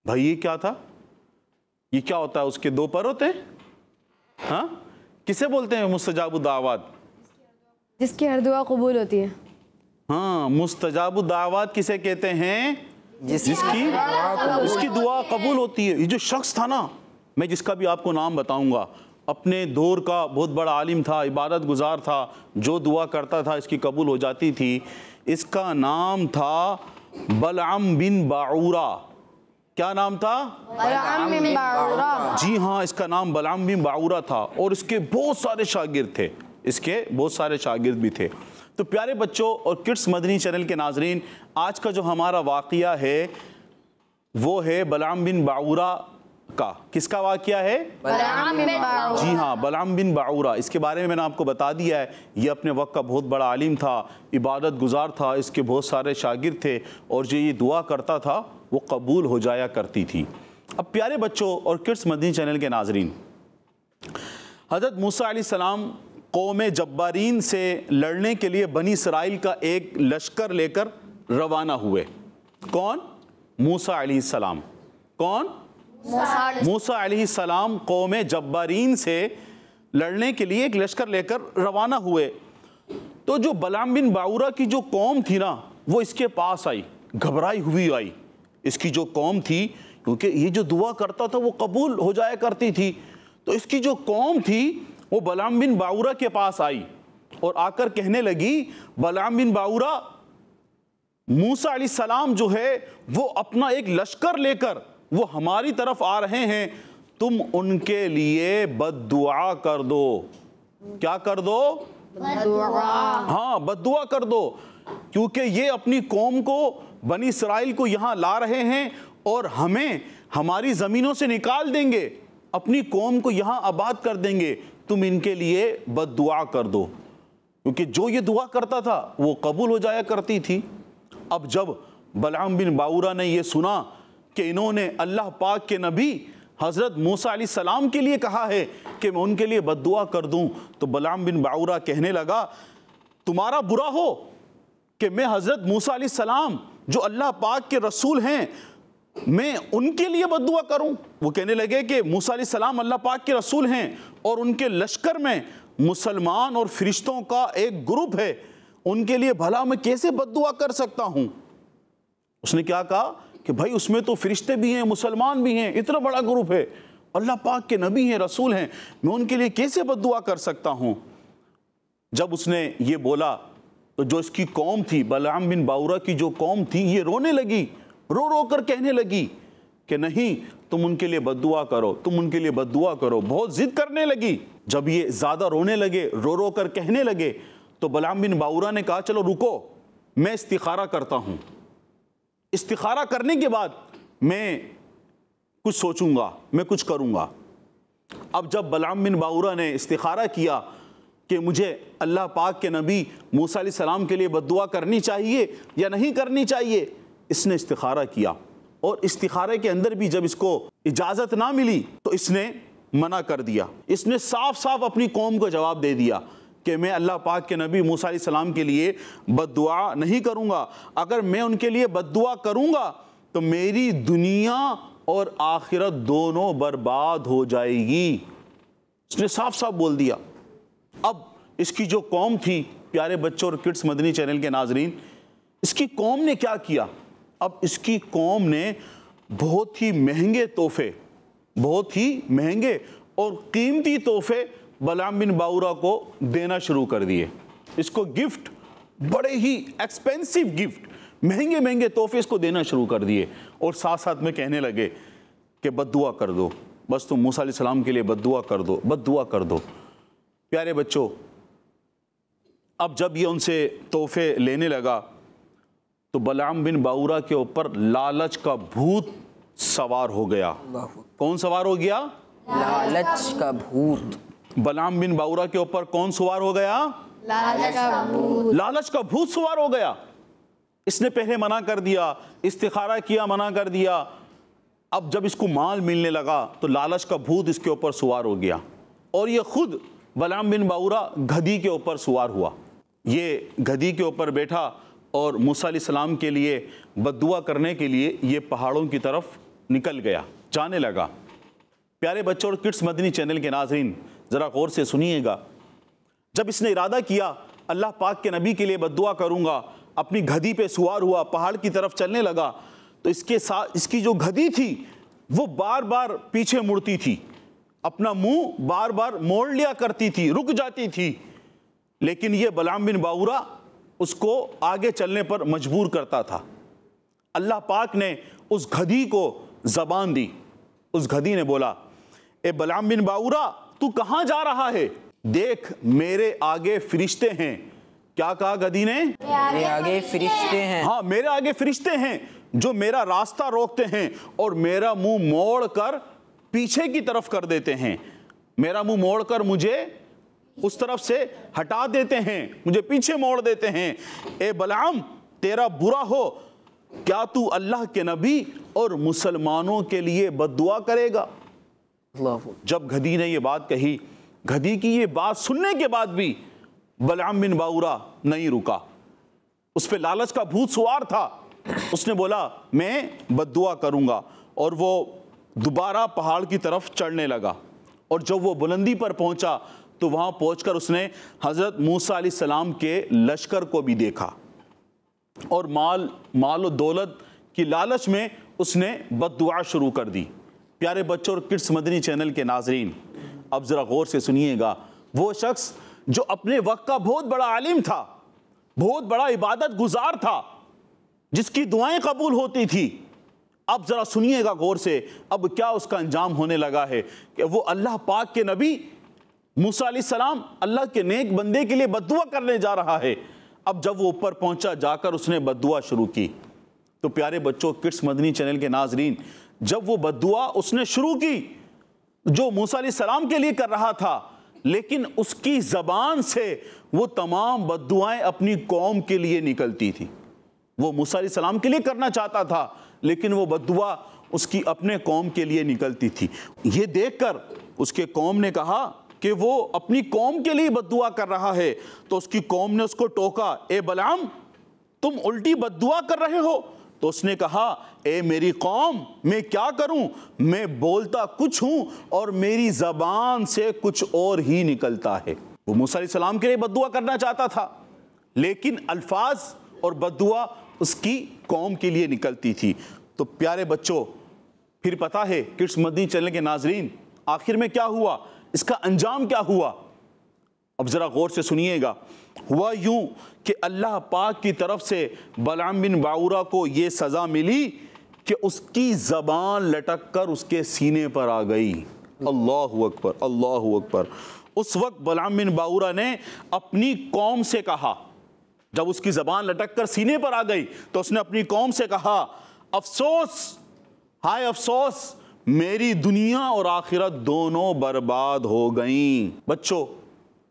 भाई ये क्या था? ये क्या होता है? उसके दो पर होते हैं, हाँ, किसे बोलते हैं मुस्तजाबु दावात? जिसकी हर दुआ कबूल होती है। हाँ, मुस्तजाबु दावात किसे कहते हैं? जिसकी उसकी दुआ कबूल होती है। ये जो शख्स था ना, मैं जिसका भी आपको नाम बताऊंगा, अपने दौर का बहुत बड़ा आलिम था, इबादत गुजार था, जो दुआ करता था इसकी कबूल हो जाती थी। इसका नाम था बलअम बिन बाऊरा। क्या नाम था? बलअम बिन बाऊरा। जी हाँ, इसका नाम बलअम बिन बाऊरा था, और इसके बहुत सारे शागिर्द थे, इसके बहुत सारे शागिर्द भी थे। तो प्यारे बच्चों और किड्स मदनी चैनल के नाज़रीन, आज का जो हमारा वाक़िया है वो है बलअम बिन बाऊरा का। किसका वाक़िया है? बलअम बिन बाऊरा। जी हाँ, बलअम बिन बाऊरा, इसके बारे में मैंने आपको बता दिया है। ये अपने वक्त का बहुत बड़ा आलिम था, इबादत गुजार था, इसके बहुत सारे शागिर्द थे, और जो ये दुआ करता था वो कबूल हो जाया करती थी। अब प्यारे बच्चों और किड्स मदनी चैनल के नाज़रीन, हज़रत मूसा अलैहिस्सलाम कौम जब्बारीन से लड़ने के लिए बनी इसराइल का एक लश्कर लेकर रवाना हुए। कौन? मूसा अलैहिस्सलाम। कौन? मूसा अलैहिस्सलाम कौम जब्बारीन से लड़ने के लिए एक लश्कर लेकर रवाना हुए। तो जो बलाम बिन बाऊरा की जो कौम थी ना, वो इसके पास आई, घबराई हुई आई। इसकी जो कौम थी, क्योंकि ये जो दुआ करता था वो कबूल हो जाया करती थी, तो इसकी जो कौम थी वो बलाम बिन बाऊरा के पास आई और आकर कहने लगी, बलाम बिन बाऊरा, मूसा अलैहि सलाम जो है वो अपना एक लश्कर लेकर वो हमारी तरफ आ रहे हैं, तुम उनके लिए बद्दुआ कर दो। क्या कर दो? बद्दुआ। हाँ, बद्दुआ कर दो, क्योंकि ये अपनी कौम को, बनी इसराइल को यहाँ ला रहे हैं और हमें हमारी ज़मीनों से निकाल देंगे, अपनी कौम को यहाँ आबाद कर देंगे, तुम इनके लिए बद्दुआ कर दो। क्योंकि जो ये दुआ करता था वो कबूल हो जाया करती थी। अब जब बलाम बिन बाऊरा ने यह सुना कि इन्होंने अल्लाह पाक के नबी हज़रत मूसा अलैहि सलाम के लिए कहा है कि मैं उनके लिए बद्दुआ कर दूं, तो बलाम बिन बाऊरा कहने लगा, तुम्हारा बुरा हो कि मैं हज़रत मूसा अलैहि सलाम जो अल्लाह पाक के रसूल हैं, मैं उनके लिए बद्दुआ करूं। वो कहने लगे कि मूसा अलैहि सलाम अल्लाह पाक के रसूल हैं और उनके लश्कर में मुसलमान और फरिश्तों का एक ग्रुप है, उनके लिए भला मैं कैसे बद्दुआ कर सकता हूँ? उसने क्या कहा कि भाई उसमें तो फरिश्ते भी हैं, मुसलमान भी हैं, इतना बड़ा ग्रुप है, अल्लाह पाक के नबी हैं, रसूल हैं, मैं उनके लिए कैसे बद्दुआ कर सकता हूँ? जब उसने ये बोला तो जो इसकी कौम थी, बलाम बिन बाऊरा की जो कौम थी, ये रोने लगी, रो रो कर कहने लगी कि नहीं, तुम उनके लिए बद्दुआ करो, तुम उनके लिए बद्दुआ करो। बहुत ज़िद करने लगी। जब ये ज़्यादा रोने लगे, रो रो कर कहने लगे, तो बलाम बिन बाऊरा ने कहा, चलो रुको, मैं इस्तिखारा करता हूँ, इस्तिखारा करने के बाद मैं कुछ सोचूंगा, मैं कुछ करूंगा। अब जब बलाम बिन बाऊरा ने इस्तिखारा किया कि मुझे अल्लाह पाक के नबी मूसा अलैहि सलाम के लिए बद्दुआ करनी चाहिए या नहीं करनी चाहिए, इसने इस्तिखारा किया और इस्तिखारे के अंदर भी जब इसको इजाज़त ना मिली तो इसने मना कर दिया। इसने साफ साफ अपनी कौम को जवाब दे दिया कि मैं अल्लाह पाक के नबी मूसा अलैहि सलाम के लिए बद्दुआ नहीं करूँगा, अगर मैं उनके लिए बद्दुआ करूँगा तो मेरी दुनिया और आखिरत दोनों बर्बाद हो जाएगी। इसने साफ साफ बोल दिया। अब इसकी जो कौम थी, प्यारे बच्चों और किड्स मदनी चैनल के नाजरीन, इसकी कौम ने क्या किया? अब इसकी कौम ने बहुत ही महंगे तोहफे, बहुत ही महंगे और कीमती तोहफे बलाम बिन बाऊरा को देना शुरू कर दिए। इसको गिफ्ट, बड़े ही एक्सपेंसिव गिफ्ट, महंगे महंगे तोहफे इसको देना शुरू कर दिए और साथ साथ में कहने लगे कि बद्दुआ कर दो, बस तुम मूसा अलैहि सलाम के लिए बद्दुआ कर दो, बद्दुआ कर दो। प्यारे बच्चों, अब जब ये उनसे तोहफे लेने लगा तो बलाम बिन बाऊरा के ऊपर लालच का भूत सवार हो गया। कौन सवार हो गया? लालच का भूत। बलाम बिन बाऊरा के ऊपर कौन सवार हो गया? लालच का भूत। लालच का भूत सवार हो गया। इसने पहले मना कर दिया, इस्तिखारा किया, मना कर दिया। अब जब इसको माल मिलने लगा तो लालच का भूत इसके ऊपर सवार हो गया और ये खुद बलाम बिन बाऊरा गधी के ऊपर सवार हुआ। ये गधी के ऊपर बैठा और मूसा अलैहि सलाम के लिए बद्दुआ करने के लिए ये पहाड़ों की तरफ निकल गया, जाने लगा। प्यारे बच्चों और किड्स मदनी चैनल के नाजरीन, ज़रा गौर से सुनिएगा। जब इसने इरादा किया अल्लाह पाक के नबी के लिए बद्दुआ करूँगा, अपनी गधी पे सवार हुआ, पहाड़ की तरफ चलने लगा, तो इसके साथ इसकी जो गधी थी वो बार बार पीछे मुड़ती थी, अपना मुंह बार बार मोड़ लिया करती थी, रुक जाती थी। लेकिन ये बलाम बिन बाऊरा उसको आगे चलने पर मजबूर करता था। अल्लाह पाक ने उस गधी को ज़बान दी। उस गधी ने बोला, ए बलाम बिन बाऊरा, तू कहाँ जा रहा है? देख, मेरे आगे फरिश्ते हैं। क्या कहा गधी ने? मेरे आगे फरिश्ते हैं। हाँ, मेरे आगे फरिश्ते हैं जो मेरा रास्ता रोकते हैं और मेरा मुंह मोड़ कर पीछे की तरफ कर देते हैं, मेरा मुंह मोड़ कर मुझे उस तरफ से हटा देते हैं, मुझे पीछे मोड़ देते हैं। ए बलाम, तेरा बुरा हो, क्या तू अल्लाह के नबी और मुसलमानों के लिए बद्दुआ करेगा? जब गधी ने ये बात कही, गधी की ये बात सुनने के बाद भी बलाम बिन बाऊरा नहीं रुका। उस पर लालच का भूत सवार था। उसने बोला, मैं बद्दुआ करूँगा, और वो दोबारा पहाड़ की तरफ चढ़ने लगा। और जब वो बुलंदी पर पहुँचा तो वहाँ पहुँच उसने हज़रत मूसा अलैहिस्सलाम के लश्कर को भी देखा और माल माल और दौलत की लालच में उसने बददुआ शुरू कर दी। प्यारे बच्चों और किड्स मदनी चैनल के नाजरीन, अब ज़रा गौर से सुनिएगा। वो शख्स जो अपने वक्त का बहुत बड़ा आलिम था, बहुत बड़ा इबादत गुजार था, जिसकी दुआएं कबूल होती थी, अब ज़रा सुनिएगा गौर से अब क्या उसका अंजाम होने लगा है कि वो अल्लाह पाक के नबी मूसा अलैहिस्सलाम अल्लाह के नेक बंदे के लिए बद्दुआ करने जा रहा है। अब जब वो ऊपर पहुंचा जाकर उसने बद्दुआ शुरू की, तो प्यारे बच्चों किड्स मदनी चैनल के नाजरीन, जब वो बद्दुआ उसने शुरू की जो मूसा अलैहिस्सलाम के लिए कर रहा था, लेकिन उसकी ज़बान से वो तमाम बद्दुआएं अपनी कौम के लिए निकलती थी। वो मूसा अलैहिस्सलाम के लिए करना चाहता था, लेकिन वो बद्दुआ उसकी अपने कौम के लिए निकलती थी। ये देखकर उसके कौम ने कहा कि वो अपनी कौम के लिए बद्दुआ कर रहा है, तो उसकी कौम ने उसको टोका, ए बलाम तुम उल्टी बद्दुआ कर रहे हो। तो उसने कहा, ए मेरी कौम मैं क्या करूं, मैं बोलता कुछ हूं और मेरी ज़बान से कुछ और ही निकलता है। वो मूसा अलैहिस्सलाम के लिए बद्दुआ करना चाहता था, लेकिन अल्फाज और बद्दुआ उसकी कौम के लिए निकलती थी। तो प्यारे बच्चों फिर पता है किड्स मदनी चैनल के नाजरीन आखिर में क्या हुआ, इसका अंजाम क्या हुआ। अब ज़रा गौर से सुनिएगा। हुआ यूं कि अल्लाह पाक की तरफ से बलाम बिन बाउरा को ये सज़ा मिली कि उसकी ज़बान लटक कर उसके सीने पर आ गई। अल्लाहु अकबर, अल्लाहु अकबर। उस वक्त बलाम बिन बाउरा ने अपनी कौम से कहा, जब उसकी ज़बान लटक कर सीने पर आ गई तो उसने अपनी कौम से कहा, अफसोस, हाय अफसोस, मेरी दुनिया और आखिरत दोनों बर्बाद हो गईं। बच्चों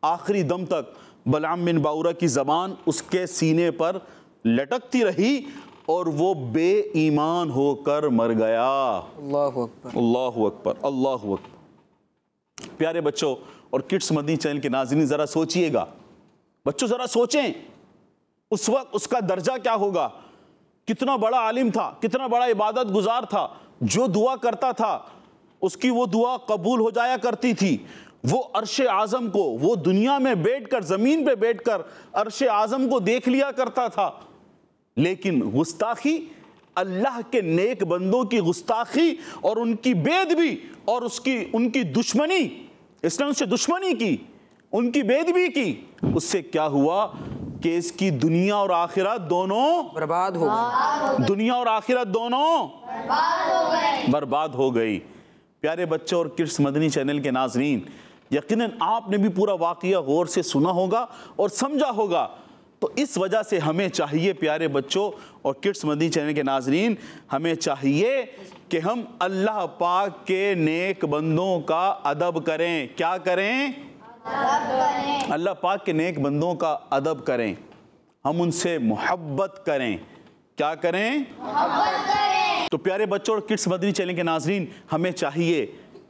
आखिरी दम तक बलाम बिन बाउरा की ज़बान उसके सीने पर लटकती रही और वो बेईमान होकर मर गया। अल्लाहु अकबर, अल्लाहु अकबर, अल्लाहु अकबर। प्यारे बच्चों और किड्स मदनी चैनल के नाज़रीन ज़रा सोचिएगा, बच्चों ज़रा सोचें उस वक्त उसका दर्जा क्या होगा। कितना बड़ा आलिम था, कितना बड़ा इबादत गुजार था, जो दुआ करता था उसकी वो दुआ कबूल हो जाया करती थी। वो अर्श आज़म को, वो दुनिया में बैठकर, ज़मीन पे बैठकर अर्श आज़म को देख लिया करता था, लेकिन गुस्ताखी, अल्लाह के नेक बंदों की गुस्ताखी और उनकी बेदबी और उसकी उनकी दुश्मनी, इसने उनसे दुश्मनी की, उनकी बेदबी की, उससे क्या हुआ कि इसकी दुनिया और आखिरत दोनों बर्बाद हो गई। दुनिया और आखिरत दोनों बर्बाद हो गई, बर्बाद हो गई। प्यारे बच्चों और किड्स मदनी चैनल के नाजरीन, यकीनन आपने भी पूरा वाक़या गौर से सुना होगा और समझा होगा। तो इस वजह से हमें चाहिए प्यारे बच्चों और किड्स मदनी चैनल के नाजरीन, हमें चाहिए कि हम अल्लाह पाक के नेक बंदों का अदब करें। क्या करें? अल्लाह पाक के नेक बंदों का अदब करें, हम उनसे मोहब्बत करें। क्या करें? मोहब्बत करें। तो प्यारे बच्चों और किड्स मदनी चैनल के नाजरीन, हमें चाहिए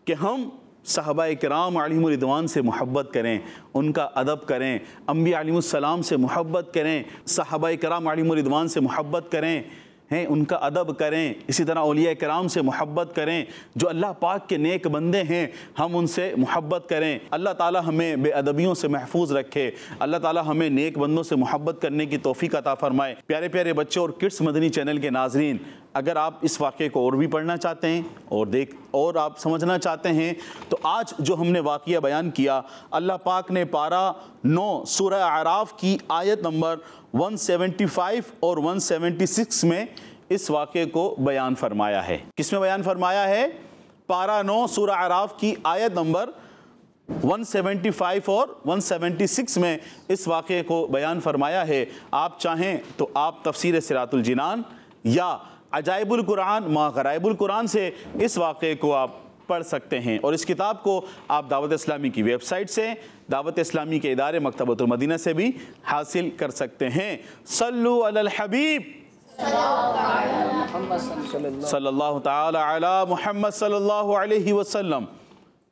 कि हम सहाबाए किराम अलैहिम रिदवान से मोहब्बत करें, उनका अदब करें, अंबिया अलैहिमुस्सलाम से मोहब्बत करें, सहाबाए किराम अलैहिम रिदवान से मोहब्बत करें, हैं उनका अदब करें। इसी तरह औलिया कराम से मोहब्बत करें, जो अल्लाह पाक के नेक बंदे हैं हम उनसे मोहब्बत करें। अल्लाह ताला हमें बेअदबियों से महफूज रखे, अल्लाह ताला हमें नेक बंदों से मोहब्बत करने की तौफीक अता फरमाए। प्यारे प्यारे बच्चों और किड्स मदनी चैनल के नाजरीन, अगर आप इस वाक़े को और भी पढ़ना चाहते हैं और देख और आप समझना चाहते हैं, तो आज जो हमने वाक़या बयान किया, अल्लाह पाक ने पारा नौ सूरह आराफ की आयत नंबर एक सौ पचहत्तर और एक सौ छिहत्तर में इस वाक़े को बयान फरमाया है। किस में बयान फरमाया है? पारा नौ सूरह आराफ की आयत नंबर एक सौ पचहत्तर और एक सौ छिहत्तर में इस वाक़े को बयान फरमाया है। आप चाहें तो आप तफसीर सिरातुल जिनान या अजाइबुल कुरान मा गराइबुल कुरान से इस वाक़े को आप पढ़ सकते हैं। और इस किताब को आप दावत इस्लामी की वेबसाइट से, दावत इस्लामी के इदारे मकतबतुल मदीना से भी हासिल कर सकते हैं। सल्लु अलल हबीब सल्लल्लाहु तआला अला मुहम्मद सल्लल्लाहु अलैहि वसल्लम।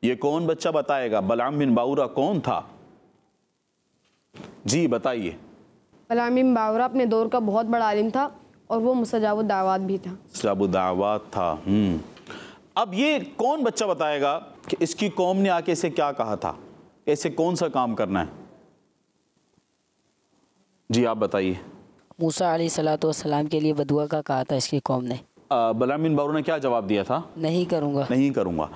ये कौन बच्चा बताएगा बलाम बिन बाउरा कौन था? जी बताइए। बलाम बिन बाउरा अपने दौर का बहुत बड़ा आलिम था और वो मुस्तजाबुद दावात भी था, मुस्तजाबुद दावात था। अब ये कौन बच्चा बताएगा कि इसकी कौम ने आके इसे क्या कहा था? ऐसे कौन सा काम करना है? जी आप बताइए। मूसा अलैहिस्सलाम के लिए बदुआ का कहा था इसकी कौम ने, बलामीन बारू ने क्या जवाब दिया था? नहीं करूँगा, नहीं करूँगा।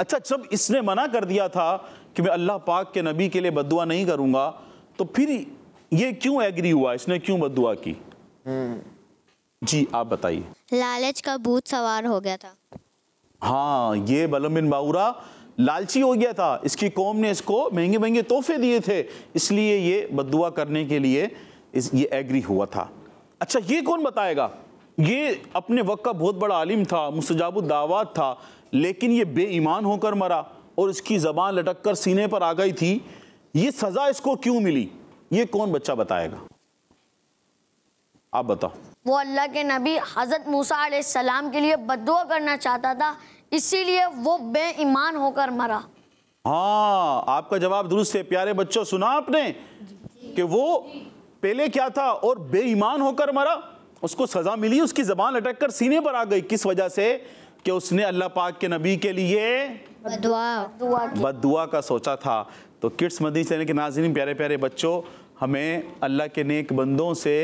अच्छा, जब इसने मना कर दिया था कि मैं अल्लाह पाक के नबी के लिए बदुआ नहीं करूँगा, तो फिर ये क्यों एग्री हुआ, इसने क्यों बदुआ की? जी आप बताइए। लालच का भूत सवार हो गया था। हाँ, ये बलम बिन बाऊरा लालची हो गया था, इसकी कौम ने इसको महंगे महंगे तोहफे दिए थे, इसलिए ये बदुआ करने के लिए इस ये एग्री हुआ था। अच्छा, ये कौन बताएगा? ये अपने वक्त का बहुत बड़ा आलिम था, मुस्तजाबुद दावात था, लेकिन ये बेईमान होकर मरा और इसकी ज़बान लटक कर सीने पर आ गई थी। ये सज़ा इसको क्यों मिली, ये कौन बच्चा बताएगा? आप बताओ। वो अल्लाह के नबी हज़रत मूसा अलैहिस्सलाम के लिए बद्दुआ करना चाहता था, इसीलिए वो बेईमान होकर मरा। हाँ, आपका जवाब दुरुस्त है प्यारे बच्चों। सुना आपने कि वो पहले क्या था और बेईमान होकर मरा, उसको सज़ा मिली, उसकी ज़बान लटक कर सीने पर आ गई, किस वजह से? कि उसने अल्लाह पाक के नबी के लिए बद्दुआ बद्दुआ का सोचा था। तो किड्स मदनी चैनल के नाज़रीन, प्यारे प्यारे बच्चों, हमें अल्लाह के नेक बंदों से,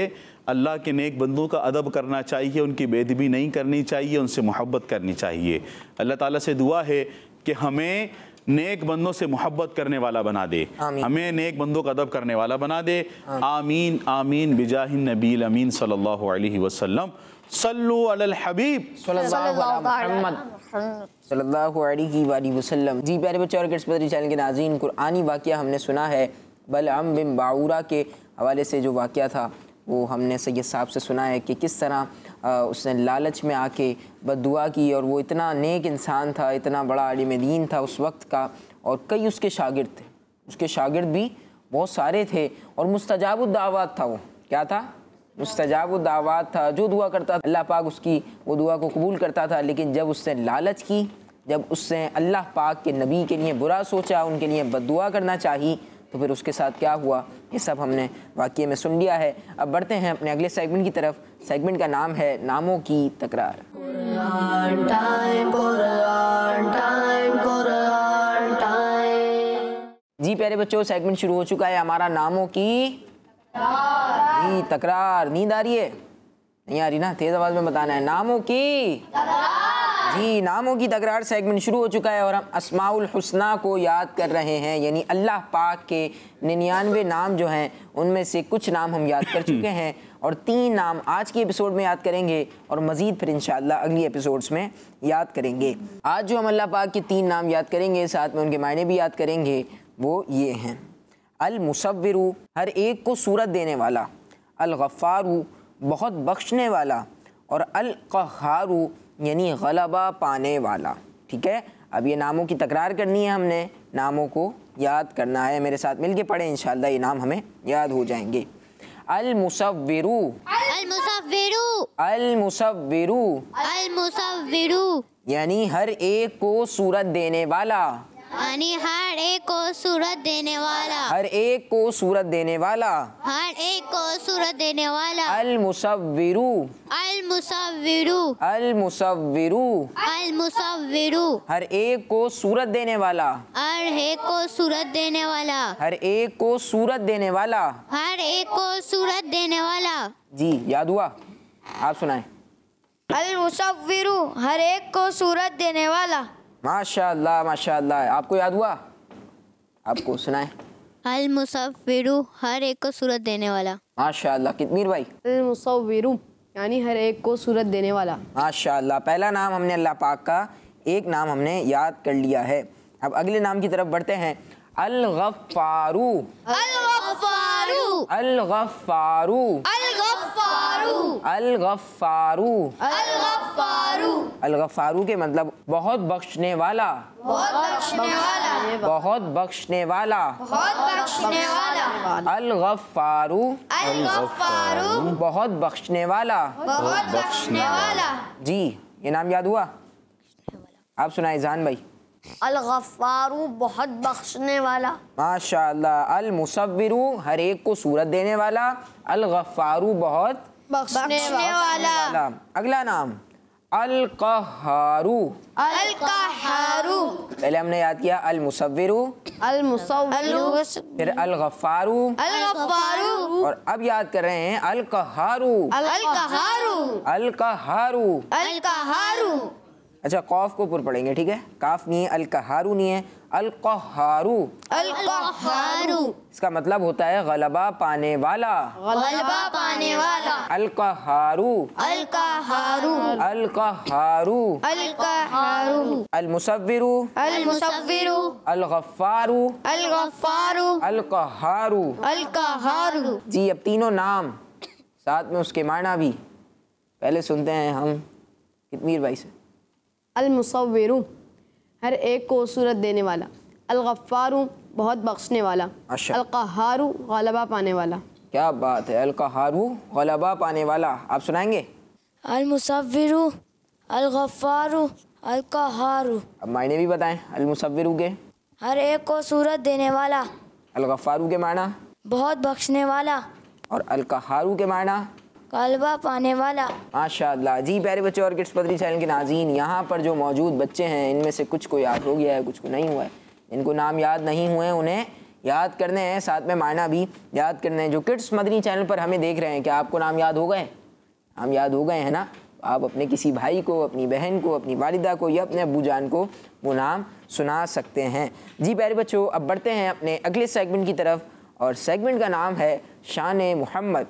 अल्लाह के नेक बंदों का अदब करना चाहिए, उनकी बेअदबी नहीं करनी चाहिए, उनसे मोहब्बत करनी चाहिए। अल्लाह ताला से दुआ है कि हमें नेक बंदों से मोहब्बत करने वाला बना दे, हमें नेक बंदों का अदब करने वाला बना दे। आमीन आमीन बिजाहिन नबील अमीन सल्लल्लाहु अलैहि वसल्लम। सल्लु अलल हबीब सल्लल्लाहु अलैहि वसल्लम। जी प्यारे बच्चों और किड्स मदनी चैनल के नाज़रीन, कुरानी वाक़या हमने सुना है बलअम बिन बाऊरा के हवाले से, जो वाक़या था वो हमने सैयद साहब से सुना है कि किस तरह आ, उसने लालच में आके बद्दुआ की। और वो इतना नेक इंसान था, इतना बड़ा आलिम दीन था उस वक्त का, और कई उसके शागिर्द थे, उसके शागिर्द भी बहुत सारे थे, और मुस्तजाबुद दावात था। वो क्या था? मुस्तजाबुद दावात था, जो दुआ करता था अल्लाह पाक उसकी वो दुआ को कबूल करता था। लेकिन जब उसने लालच की, जब उसने अल्लाह पाक के नबी के लिए बुरा सोचा, उनके लिए बद्दुआ करना चाहिए, तो फिर उसके साथ क्या हुआ, ये सब हमने वाक़ये में सुन लिया है। अब बढ़ते हैं अपने अगले सेगमेंट की तरफ। सेगमेंट का नाम है नामों की तकरार। Quran time, Quran time, Quran time. जी प्यारे बच्चों, सेगमेंट शुरू हो चुका है हमारा, नामों की जी तकरार। नींद आ रही है? नहीं आ रही ना? तेज़ आवाज़ में बताना है। नामों की जी, नामों की तकरार सेगमेंट शुरू हो चुका है, और हम अस्माउल हुस्ना को याद कर रहे हैं, यानी अल्लाह पाक के निन्यानवे नाम जो हैं उनमें से कुछ नाम हम याद कर चुके हैं, और तीन नाम आज के एपिसोड में याद करेंगे, और मज़ीद फिर इंशाअल्लाह अगली एपिसोड्स में याद करेंगे। आज जो हम अल्लाह पाक के तीन नाम याद करेंगे, साथ में उनके मायने भी याद करेंगे, वो ये हैं: अल मुसव्विरु, हर एक को सूरत देने वाला; अल गफ़ारू, बहुत बख्शने वाला; और अल क़हारू, यानी गलबा पाने वाला। ठीक है, अब ये नामों की तकरार करनी है, हमने नामों को याद करना है। मेरे साथ मिलके पढ़ें, इंशाअल्लाह ये नाम हमें याद हो जाएंगे। अल मुसव्विरु, अल मुसव्विरु, अल मुसव्विरु, अल मुसव्विरु, यानी हर एक को सूरत देने वाला, यानी हर एक को सूरत देने वाला, हर एक को सूरत देने वाला, हर एक को सूरत देने वाला। अल मुसव्विरु, अल मुसव्विरु, अल मुसव्विरु, अल मुसव्विरु, हर एक को सूरत देने वाला, हर एक को सूरत देने वाला, हर एक को सूरत देने वाला, हर एक को सूरत देने वाला। जी याद हुआ? आप सुनाएं। अल मुसव्विरु, हर एक को सूरत देने वाला। माशाल्लाह माशाल्लाह, आपको याद हुआ? आपको सुनाए। अल मुसव्विरु, हर एक को सूरत देने वाला। माशाल्लाह। कितमीर भाई? अल मुसव्विरु, यानी हर एक को सूरत देने वाला। माशाल्लाह। पहला नाम हमने अल्लाह पाक का एक नाम हमने याद कर लिया है। अब अगले नाम की तरफ बढ़ते हैं। अल गफ़ारू, अल गफ़ारू, अल गफ़ारू, अल गफ़ारू, अल गफ़ारू, अल गफ़ारू, अल गफ़ारू के मतलब बहुत बख्शने वाला, बहुत बख्शने वाला, बहुत बख्शने वाला, बहुत बख्शने वाला। अल गफ़ारू, अल गफ़ारू, बहुत बख्शने वाला, बहुत बख्शने वाला। जी ये नाम याद हुआ? आप सुनाए जान भाई। अल गफ़ारू, बहुत बख्शने वाला। माशाल्लाह। अल मुसव्विरु, हर एक को सूरत देने वाला। अल गफ़ारू, बहुत बख्शने वाला। अगला नाम अल-क़हारू अल-क़हारू। पहले हमने याद किया अल मुसव्विरू अल मुसव्विरू, फिर अल गफ्फारू अल गफ्फारू, और अब याद कर रहे हैं अल क़हारू अल क़हारू अल क़हारू अल क़हारू। अच्छा, कौफ को पुर पढ़ेंगे, ठीक है? काफ नहीं है, अल क़हारू नहीं है, अल क़हारू अल क़हारू। इसका मतलब होता है गलबा पाने वाला गलबा पाने वाला। अल क़हारू अल क़हारू अल क़हारू अल क़हारू। अल मुसव्विरू अल मुसव्विरू अल गफ्फारू अल गफ्फारू अल क़हारू अल क़हारू। जी, अब तीनों नाम साथ में उसके माना भी पहले सुनते हैं हम कितमीर भाई से। अल मुसव्विरू, हर एक को सूरत देने वाला। अल गफ्फारू, बहुत बख्शने वाला। अल क़हारू, गलबा पाने वाला। क्या बात है, अल क़हारू गलबा पाने वाला। आप सुनाएंगे? अल मुसव्विरू अल गफ्फारू अल क़हारू। अब मायने भी बताएं अल मुसव्विरू के। हर एक को सूरत देने वाला। अल गफ्फारू के माना बहुत बख्शने वाला, और अल क़हारू के माना गलबा पाने वाला। माशाअल्लाह। जी प्यारे बच्चों और किड्स मदनी चैनल के नाज़रीन, यहाँ पर जो मौजूद बच्चे हैं इनमें से कुछ को याद हो गया है, कुछ को नहीं हुआ है। इनको नाम याद नहीं हुए, उन्हें याद करने हैं, साथ में माना भी याद करने हैं। जो किड्स मदनी चैनल पर हमें देख रहे हैं, क्या आपको नाम याद हो गए? नाम याद हो गए हैं ना? आप अपने किसी भाई को, अपनी बहन को, अपनी वालिदा को या अपने अब्बू जान को वो नाम सुना सकते हैं। जी प्यारे बच्चों, अब बढ़ते हैं अपने अगले सेगमेंट की तरफ, और सेगमेंट का नाम है शान मोहम्मद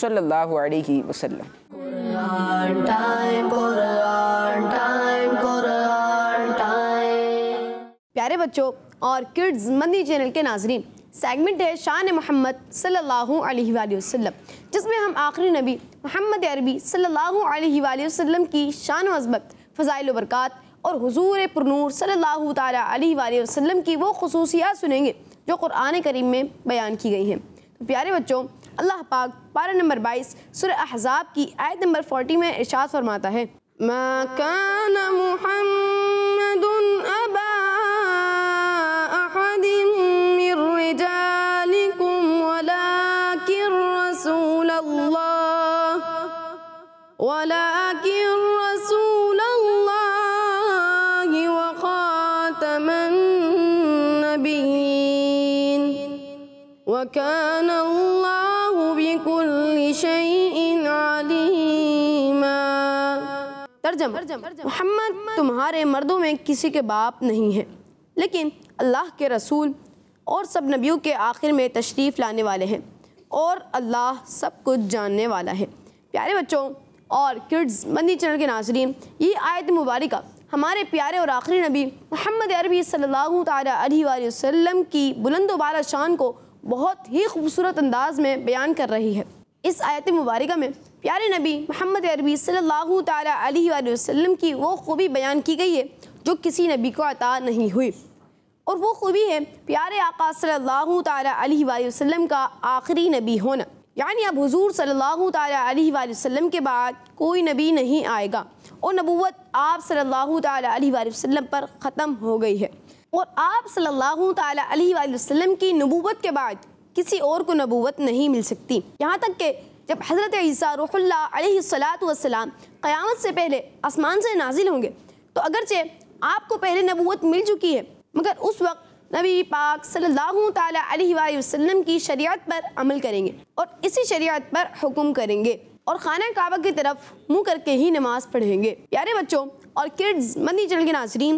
सल्लल्लाहु अलैहि वसल्लम। प्यारे बच्चों और किड्स मदनी चैनल के नाजरीन, सेगमेंट है शान मोहम्मद सल्लल्लाहु अलैहि वसल्लम, जिसमें हम आखिरी नबी मोहम्मद अरबी सल्लल्लाहु अलैहि वसल्लम की शान अज़मत, फ़ज़ाइल व बरक़ात और हुज़ूर पुरनूर सल्लल्लाहु तआला अलैहि वसल्लम की वो खुसूसियात सुनेंगे जो क़ुरान करीम में बयान की गई हैं। तो प्यारे बच्चों, अल्लाह पाक पारा नंबर बाईस सूरह अहज़ाब की आयत नंबर चालीस में इरशाद फरमाता है, मा कान मुहम्मदुन अबा अहदिम मिर रिजालिकुम वलाकिन रसूलल्लाह वलाकिन रसूलल्लाह व खातमन नबीय्यीन व कान मोहम्मद तुम्हारे मर्दों में किसी के बाप नहीं है, लेकिन अल्लाह के रसूल और सब नबियों के आखिर में तशरीफ़ लाने वाले हैं, और अल्लाह सब कुछ जानने वाला है। प्यारे बच्चों और किड्स मदनी चैनल के नाज़रीन, ये आयत मुबारक हमारे प्यारे और आखिरी नबी मोहम्मद अरबी सल्लल्लाहु तआला अलैहि वसल्लम की बुलंदोबाला शान को बहुत ही खूबसूरत अंदाज में बयान कर रही है। इस आयत मुबारक में प्यारे नबी मोहम्मद अरबी सल्लल्लाहु तआला अलैहि वसल्लम की वो खूबी बयान की गई है जो किसी नबी को अता नहीं हुई, और वो खूबी है प्यारे आका सल्लल्लाहु तआला अलैहि वसल्लम का आखिरी नबी होना। यानी अब हुजूर सल्लल्लाहु तआला अलैहि वसल्लम के बाद कोई नबी नहीं आएगा, और नबूवत आप सल्लल्लाहु तआला अलैहि वसल्लम पर ख़त्म हो गई है, और आप सल्लल्लाहु तआला अलैहि वसल्लम की नबूवत के बाद किसी और को नबूवत नहीं मिल सकती। यहाँ तक कि जब हज़रत ईसा रूहुल्लाह अलैहिस्सलातु वस्सलाम क़यामत से पहले आसमान से नाजिल होंगे, तो अगरचे आपको पहले नबूवत मिल चुकी है, मगर उस वक्त नबी पाक सल्लल्लाहु तआला अलैहि वसल्लम की शरीयत पर अमल करेंगे और इसी शरीयत पर हुक्म करेंगे, और खाना काबा की तरफ मुँह करके ही नमाज़ पढ़ेंगे। प्यारे बच्चों और किड्स मदनी चैनल के नाज़रीन,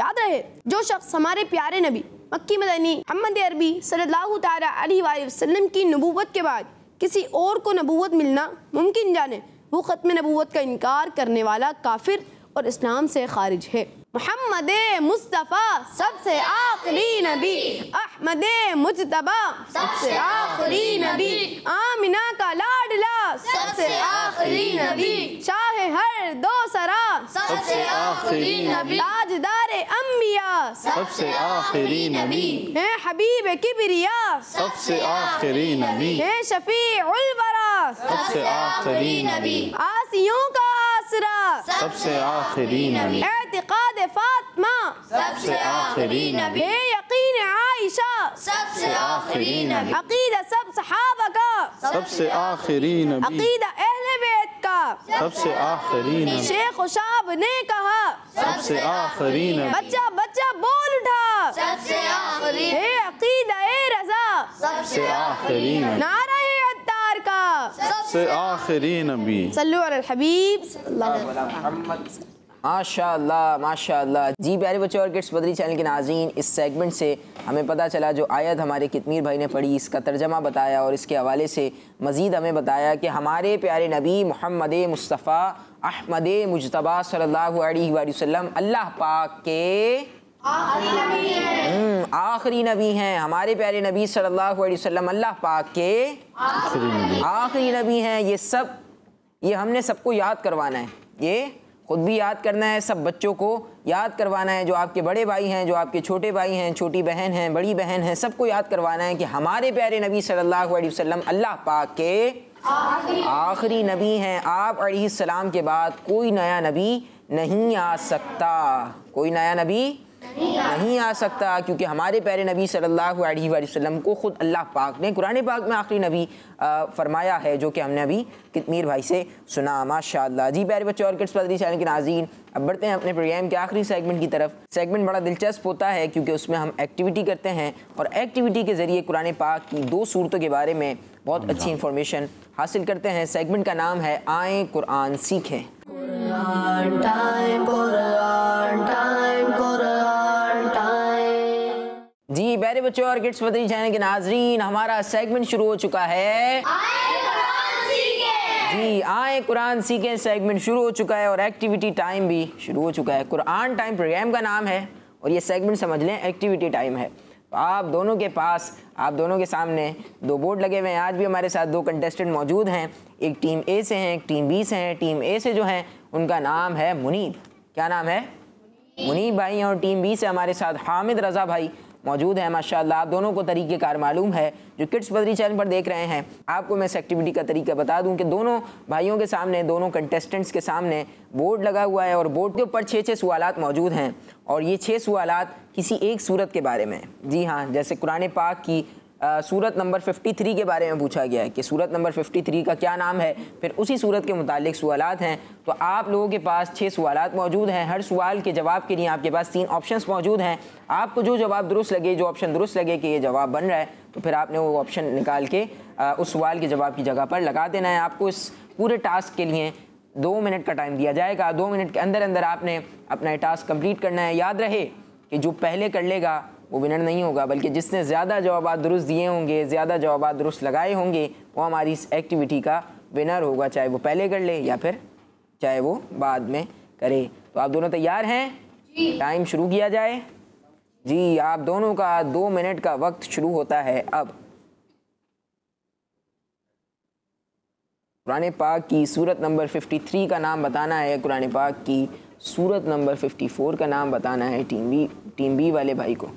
याद रहे जो शख्स हमारे प्यारे नबी मक्की मदनी मोहम्मद अरबी सल्लल्लाहु तआला अलैहि वसल्लम की नबूवत के बाद किसी और को नबूवत मिलना मुमकिन जाने, वो ख़त्म नबूवत का इनकार करने वाला काफिर और इस्लाम से खारिज है। मोहम्मद मुस्तफ़ा सबसे आखिरी नबी, अहमद मुजतबा सबसे आखिरी नबी, आमिना का लाडला सबसे आखिरी नबी, शाह हर दो सरा सबसे आखिरी नबी, ताजदार अम्बिया सबसे आखिरी नबी, है हबीब किबरिया सबसे आखिरी नबी, है शफीउल वरा सबसे आखिरी नबी, आसियों का आसरा सबसे आखिरी नबी, एतिकाद फातिमा सबसे आखिरी नबी, यकीन आयशा सबसे आखिरी नबी, अकीदा सब सहाबा का सबसे आखिरी नबी, अकीदा अहले बैत का सबसे आखिरी ने शेख उशाब ने कहा सबसे आखिरी ने बच्चा बच्चा बोल उठा सबसे आखिरी है अकीदा ए रजा सबसे आखिरी ने नारा है अत्तार का सबसे आखिरी नबी सल्लु अलल हबीब सल्लल्लाहु अलैहि मुहम्मद। माशाल्लाह माशाल्लाह जी प्यारे बच्चों और किड्स मदनी चैनल के नाज़रीन, इस सेगमेंट से हमें पता चला जो आयत हमारे कितमीर भाई ने पढ़ी, इसका तर्जमा बताया और इसके हवाले से मज़ीद हमें बताया कि हमारे प्यारे नबी मोहम्मद मुस्तफ़ा अहमद मुजतबा सल्लल्लाहु अलैहि वसल्लम अल्लाह पाक के आखिरी नबी हैं, आखिरी नबी हैं। हमारे प्यारे नबी सल्लल्लाहु अलैहि वसल्लम अल्लाह पाक के आखिरी नबी हैं। ये सब ये हमने सबको याद करवाना है, ये ख़ुद भी याद करना है, सब बच्चों को याद करवाना है, जो आपके बड़े भाई हैं, जो आपके छोटे भाई हैं, छोटी बहन हैं, बड़ी बहन हैं, सबको याद करवाना है कि हमारे प्यारे नबी सल्लल्लाहु अलैहि वसल्लम अल्लाह पाक के आखिरी नबी हैं। आप अलैहिस्सलाम के बाद कोई नया नबी नहीं आ सकता, कोई नया नबी नहीं आ सकता, क्योंकि हमारे प्यारे नबी सल्लल्लाहु अलैहि वसल्लम को ख़ुद अल्लाह पाक ने कुरान पाक में आखिरी नबी आ, फरमाया है, जो कि हमने अभी कितमीर भाई से सुना। माशाल्लाह जी प्यारे बच्चों और किड्स मदनी चैनल के नाज़रीन, अब बढ़ते हैं अपने प्रोग्राम के आखिरी सेगमेंट की तरफ। सेगमेंट बड़ा दिलचस्प होता है क्योंकि उसमें हम एक्टिविटी करते हैं और एक्टिविटी के ज़रिए कुरान पाक की दो सूरतों के बारे में बहुत अच्छी इन्फॉर्मेशन हासिल करते हैं। सेगमेंट का नाम है आए कुरान सीखें। जी प्यारे बच्चों और किड्स मदनी चैनल के नाज़रीन, हमारा सेगमेंट शुरू हो चुका है, आए कुरान सीखें। जी आए कुरान सीखें सेगमेंट शुरू हो चुका है और एक्टिविटी टाइम भी शुरू हो चुका है। कुरान टाइम प्रोग्राम का नाम है और ये सेगमेंट समझ लें एक्टिविटी टाइम है। तो आप दोनों के पास, आप दोनों के सामने दो बोर्ड लगे हुए हैं। आज भी हमारे साथ दो कंटेस्टेंट मौजूद हैं, एक टीम ए से हैं, एक टीम बी से हैं। टीम ए से जो हैं उनका नाम है मुनीब, क्या नाम है? मुनीब भाई हैं। और टीम बी से हमारे साथ हामिद रज़ा भाई मौजूद है। माशाल्लाह आप दोनों को तरीक़ेकार मालूम है। जो किड्स मदनी चैनल पर देख रहे हैं, आपको मैं इस एक्टिविटी का तरीका बता दूं कि दोनों भाइयों के सामने, दोनों कंटेस्टेंट्स के सामने बोर्ड लगा हुआ है और बोर्ड के ऊपर छः छः सवालात मौजूद हैं और ये छः सवालात किसी एक सूरत के बारे में। जी हाँ, जैसे कुरान पाक की आ, सूरत नंबर तिरेपन के बारे में पूछा गया है कि सूरत नंबर तिरेपन का क्या नाम है, फिर उसी सूरत के मुतालिक सवालात हैं। तो आप लोगों के पास छः सवालात मौजूद हैं। हर सवाल के जवाब के लिए आपके पास तीन ऑप्शंस मौजूद हैं। आपको जो जवाब दुरुस्त लगे, जो ऑप्शन दुरुस्त लगे कि ये जवाब बन रहा है, तो फिर आपने वो ऑप्शन निकाल के आ, उस सवाल के जवाब की जगह पर लगा देना है। आपको इस पूरे टास्क के लिए दो मिनट का टाइम दिया जाएगा। दो मिनट के अंदर अंदर आपने अपना टास्क कम्प्लीट करना है। याद रहे कि जो पहले कर लेगा वो विनर नहीं होगा, बल्कि जिसने ज़्यादा जवाब दुरुस्त दिए होंगे, ज़्यादा जवाब दुरुस्त लगाए होंगे, वो हमारी इस एक्टिविटी का विनर होगा, चाहे वो पहले कर ले या फिर चाहे वो बाद में करे। तो आप दोनों तैयार हैं? टाइम शुरू किया जाए। जी आप दोनों का दो मिनट का वक्त शुरू होता है अब। कुरान पाक की सूरत नंबर तिरेपन का नाम बताना है। कुरान पाक की सूरत नंबर चौवन का नाम बताना है टीम बी, टीम बी वाले भाई को।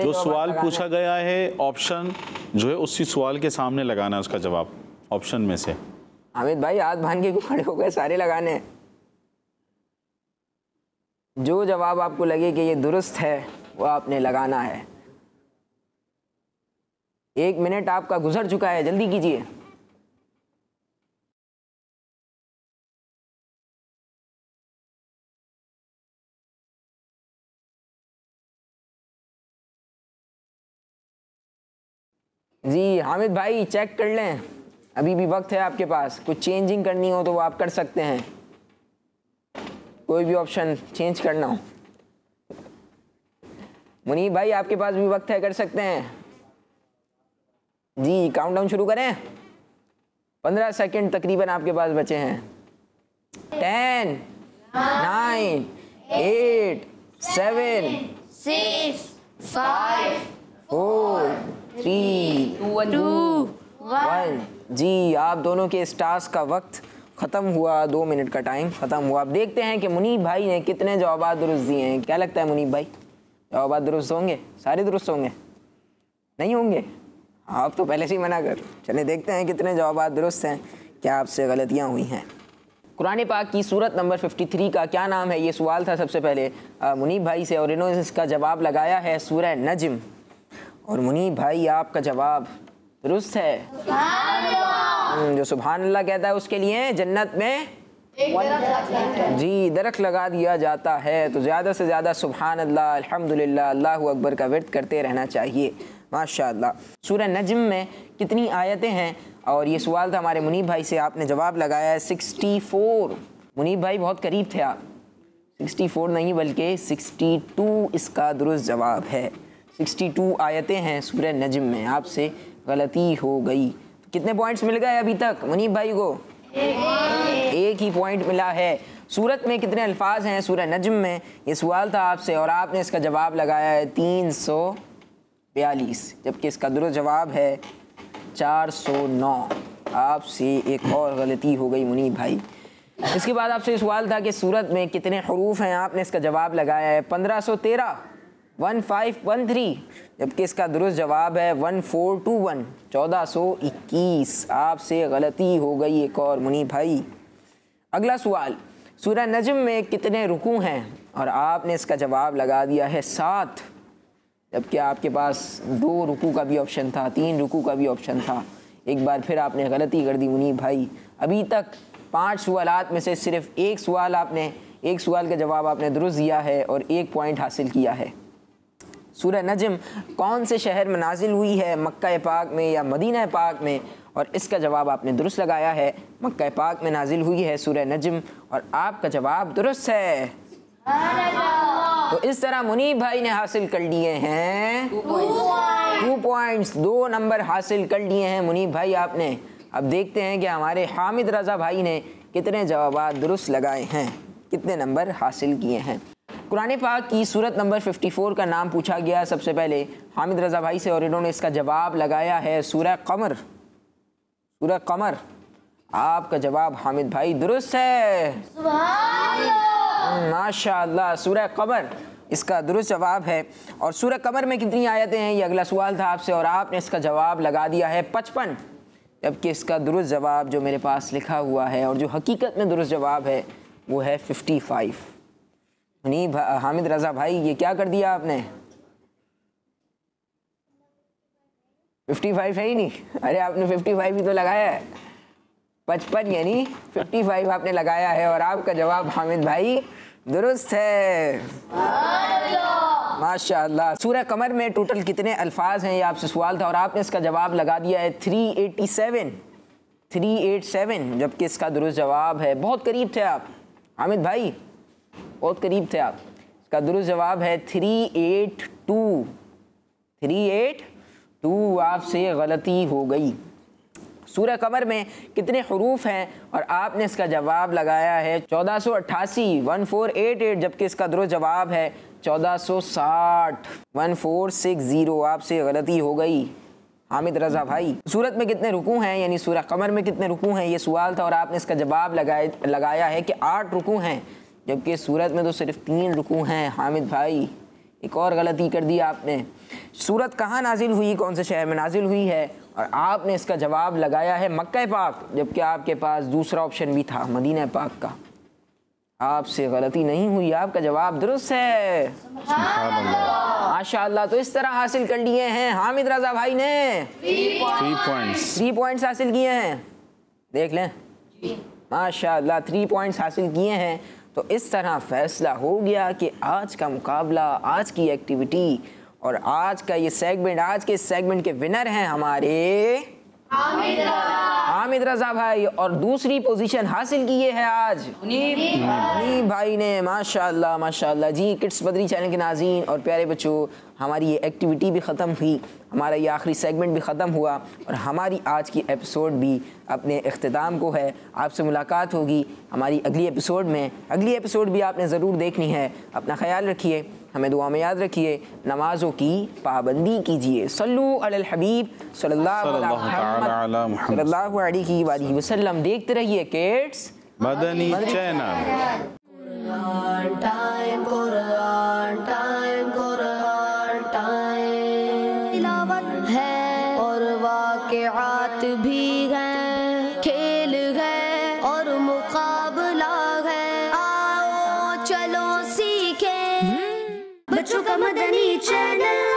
जो सवाल पूछा गया है ऑप्शन जो है उसी सवाल के सामने लगाना है उसका जवाब ऑप्शन में से। हामिद भाई हाथ बांध के खड़े हो गए, सारे लगाने हैं। जो जवाब आपको लगे कि ये दुरुस्त है वो आपने लगाना है। एक मिनट आपका गुजर चुका है, जल्दी कीजिए। जी हामिद भाई चेक कर लें, अभी भी वक्त है आपके पास। कुछ चेंजिंग करनी हो तो वो आप कर सकते हैं, कोई भी ऑप्शन चेंज करना हो। मुनीब भाई आपके पास भी वक्त है, कर सकते हैं। जी काउंटडाउन शुरू करें, पंद्रह सेकंड तकरीबन आपके पास बचे हैं। Ten, nine, eight, seven, six, five, four, three, two, one. जी आप दोनों के इस टास्क का वक्त ख़त्म हुआ, दो मिनट का टाइम ख़त्म हुआ। आप देखते हैं कि मुनीब भाई ने कितने जवाब दुरुस्त दिए हैं। क्या लगता है मुनीब भाई, जवाब दुरुस्त होंगे? सारे दुरुस्त होंगे? नहीं होंगे? आप तो पहले से ही मना कर। चले देखते हैं कितने जवाब दुरुस्त हैं, क्या आपसे गलतियाँ हुई हैं। कुरान पाक की सूरत नंबर तिरेपन का क्या नाम है, ये सवाल था सबसे पहले मुनीब भाई से, और इन्होंने इसका जवाब लगाया है सूरह नजम। और मुनीब भाई आपका जवाब दुरुस्त है, जो सुभान अल्लाह कहता है उसके लिए जन्नत में जी दरख्त लगा दिया जाता है। तो ज़्यादा से ज़्यादा सुभान अल्लाह, अल्हम्दुलिल्लाह, अल्लाहू अकबर का वर्द करते रहना चाहिए। माशाअल्लाह। सूरह नजम में कितनी आयतें हैं, और ये सवाल था हमारे मुनीब भाई से, आपने जवाब लगाया है सिक्सटी फोर। मुनीब भाई बहुत करीब थे आप, सिक्सटी फोर नहीं बल्कि सिक्सटी टू इसका दुरुस्त जवाब है। सिक्सटी टू आयतें हैं सूरह नजम में। आपसे गलती हो गई। कितने पॉइंट्स मिल गए अभी तक मुनीब भाई को? एक ही पॉइंट मिला है। सूरत में कितने अल्फाज हैं सूरह नजम में, ये सवाल था आपसे, और आपने इसका जवाब लगाया है तीन सौ बयालीस, जबकि इसका दुरुस्त जवाब है चार सौ नौ। आपसे एक और गलती हो गई मुनीब भाई। इसके बाद आपसे सवाल था कि सूरत में कितने हरूफ हैं, आपने इसका जवाब लगाया है पंद्रह सौ तेरह, वन फाइव वन थ्री, जबकि इसका दुरुस्त जवाब है वन फोर टू वन, चौदह सौ इक्कीस। आपसे गलती हो गई एक और मुनीब भाई। अगला सवाल, सूरह नजम में कितने रुकू हैं, और आपने इसका जवाब लगा दिया है सात, जबकि आपके पास दो रुकू का भी ऑप्शन था, तीन रुकू का भी ऑप्शन था। एक बार फिर आपने गलती कर दी मुनीब भाई। अभी तक पांच सवालात में से सिर्फ एक सवाल आपने एक सवाल का जवाब आपने दुरुस्त दिया है और एक पॉइंट हासिल किया है। सूरह नजम कौन से शहर में नाजिल हुई है, मक्का पाक में या मदीना पाक में? और इसका जवाब आपने दुरुस्त लगाया है, मक्का पाक में नाजिल हुई है सूरह नजम, और आपका जवाब दुरुस्त है। तो इस तरह मुनीब भाई ने हासिल कर लिए हैं टू पॉइंट्स, दो नंबर हासिल कर लिए हैं मुनीब भाई आपने। अब देखते हैं कि हमारे हामिद रजा भाई ने कितने जवाब दुरुस्त लगाए हैं, कितने नंबर हासिल किए हैं। कुरान पाक की सूरत नंबर चौवन का नाम पूछा गया सबसे पहले हामिद रजा भाई से, और इन्होंने इसका जवाब लगाया है सूरह कमर। सूरह कमर, आपका जवाब हामिद भाई दुरुस्त है, माशाअल्लाह। सूरह कमर इसका दुरुस्त जवाब है। और सूरह कमर में कितनी आयतें हैं, ये अगला सवाल था आपसे, और आपने इसका जवाब लगा दिया है पचपन, जबकि इसका दुरुस्त जवाब जो मेरे पास लिखा हुआ है और जो हकीकत में दुरुस्त जवाब है वो है फिफ्टी फाइव। मुनीब हामिद रजा भाई, ये क्या कर दिया आपने? फिफ्टी फाइव है ही नहीं। अरे आपने फिफ्टी फाइव ही तो लगाया है, पचपन यानी फिफ्टी फाइव आपने लगाया है, और आपका जवाब हामिद भाई दुरुस्त है, माशाअल्लाह। सूरह कमर में टोटल कितने अल्फाज हैं, ये आपसे सवाल था, और आपने इसका जवाब लगा दिया है थ्री एटी सेवन, जबकि इसका दुरुस्त जवाब है, बहुत करीब थे आप हामिद भाई, बहुत करीब थे आप। इसका दुरुस्त जवाब है थ्री एट टू। आपसे गलती हो गई। सूरह कमर में कितने हरूफ हैं, और आपने इसका जवाब लगाया है चौदह सौ अट्ठासी, वन फोर एट एट, जबकि इसका दुरुस्त जवाब है चौदह सौ साठ, वन फोर सिक्स जीरो। आपसे गलती हो गई हामिद रजा भाई। सूरत में कितने रुकू हैं, यानी सूरह कमर में कितने रुकू हैं, ये सवाल था, और आपने इसका जवाब लगाया लगाया है कि आठ रुकू हैं, जबकि सूरत में तो सिर्फ तीन रुकू हैं। हामिद भाई, एक और गलती कर दी आपने। सूरत कहाँ नाजिल हुई, कौन से शहर में नाजिल हुई है, और आपने इसका जवाब लगाया है मक्का पाक, जबकि आपके पास दूसरा ऑप्शन भी था मदीना पाक का। आपसे गलती नहीं हुई, आपका जवाब दुरुस्त है, माशाअल्लाह। तो इस तरह हासिल कर लिए हैं हामिद रजा भाई ने थ्री पॉइंट्स हासिल किए हैं, देख लें माशाअल्लाह, थ्री पॉइंट्स हासिल किए हैं। तो इस तरह फैसला हो गया कि आज का मुकाबला, आज की एक्टिविटी और आज का ये सेगमेंट, आज के सेगमेंट के विनर हैं हमारे हामिद रजा भाई, और दूसरी पोजीशन हासिल की है आज मुनीब भाई ने, माशाल्लाह माशाल्लाह जी। किड्स मदनी चैनल के नाज़रीन और प्यारे बच्चों, हमारी ये एक्टिविटी भी ख़त्म हुई, हमारा ये आखिरी सेगमेंट भी ख़त्म हुआ, और हमारी आज की एपिसोड भी अपने इख्तिताम को है। आपसे मुलाकात होगी हमारी अगली एपिसोड में। अगली एपिसोड भी आपने ज़रूर देखनी है। अपना ख्याल रखिए, हमें दुआ में याद रखिए, नमाज़ों की पाबंदी कीजिए। सल्लु अलल हबीब सल्लल्लाहु अलैहि वसल्लम। देखते रहिए किड्स मदनी चैनल। भी हैं, खेल हैं और मुकाबले चलो सीखें बच्चों का मदनी चैनल।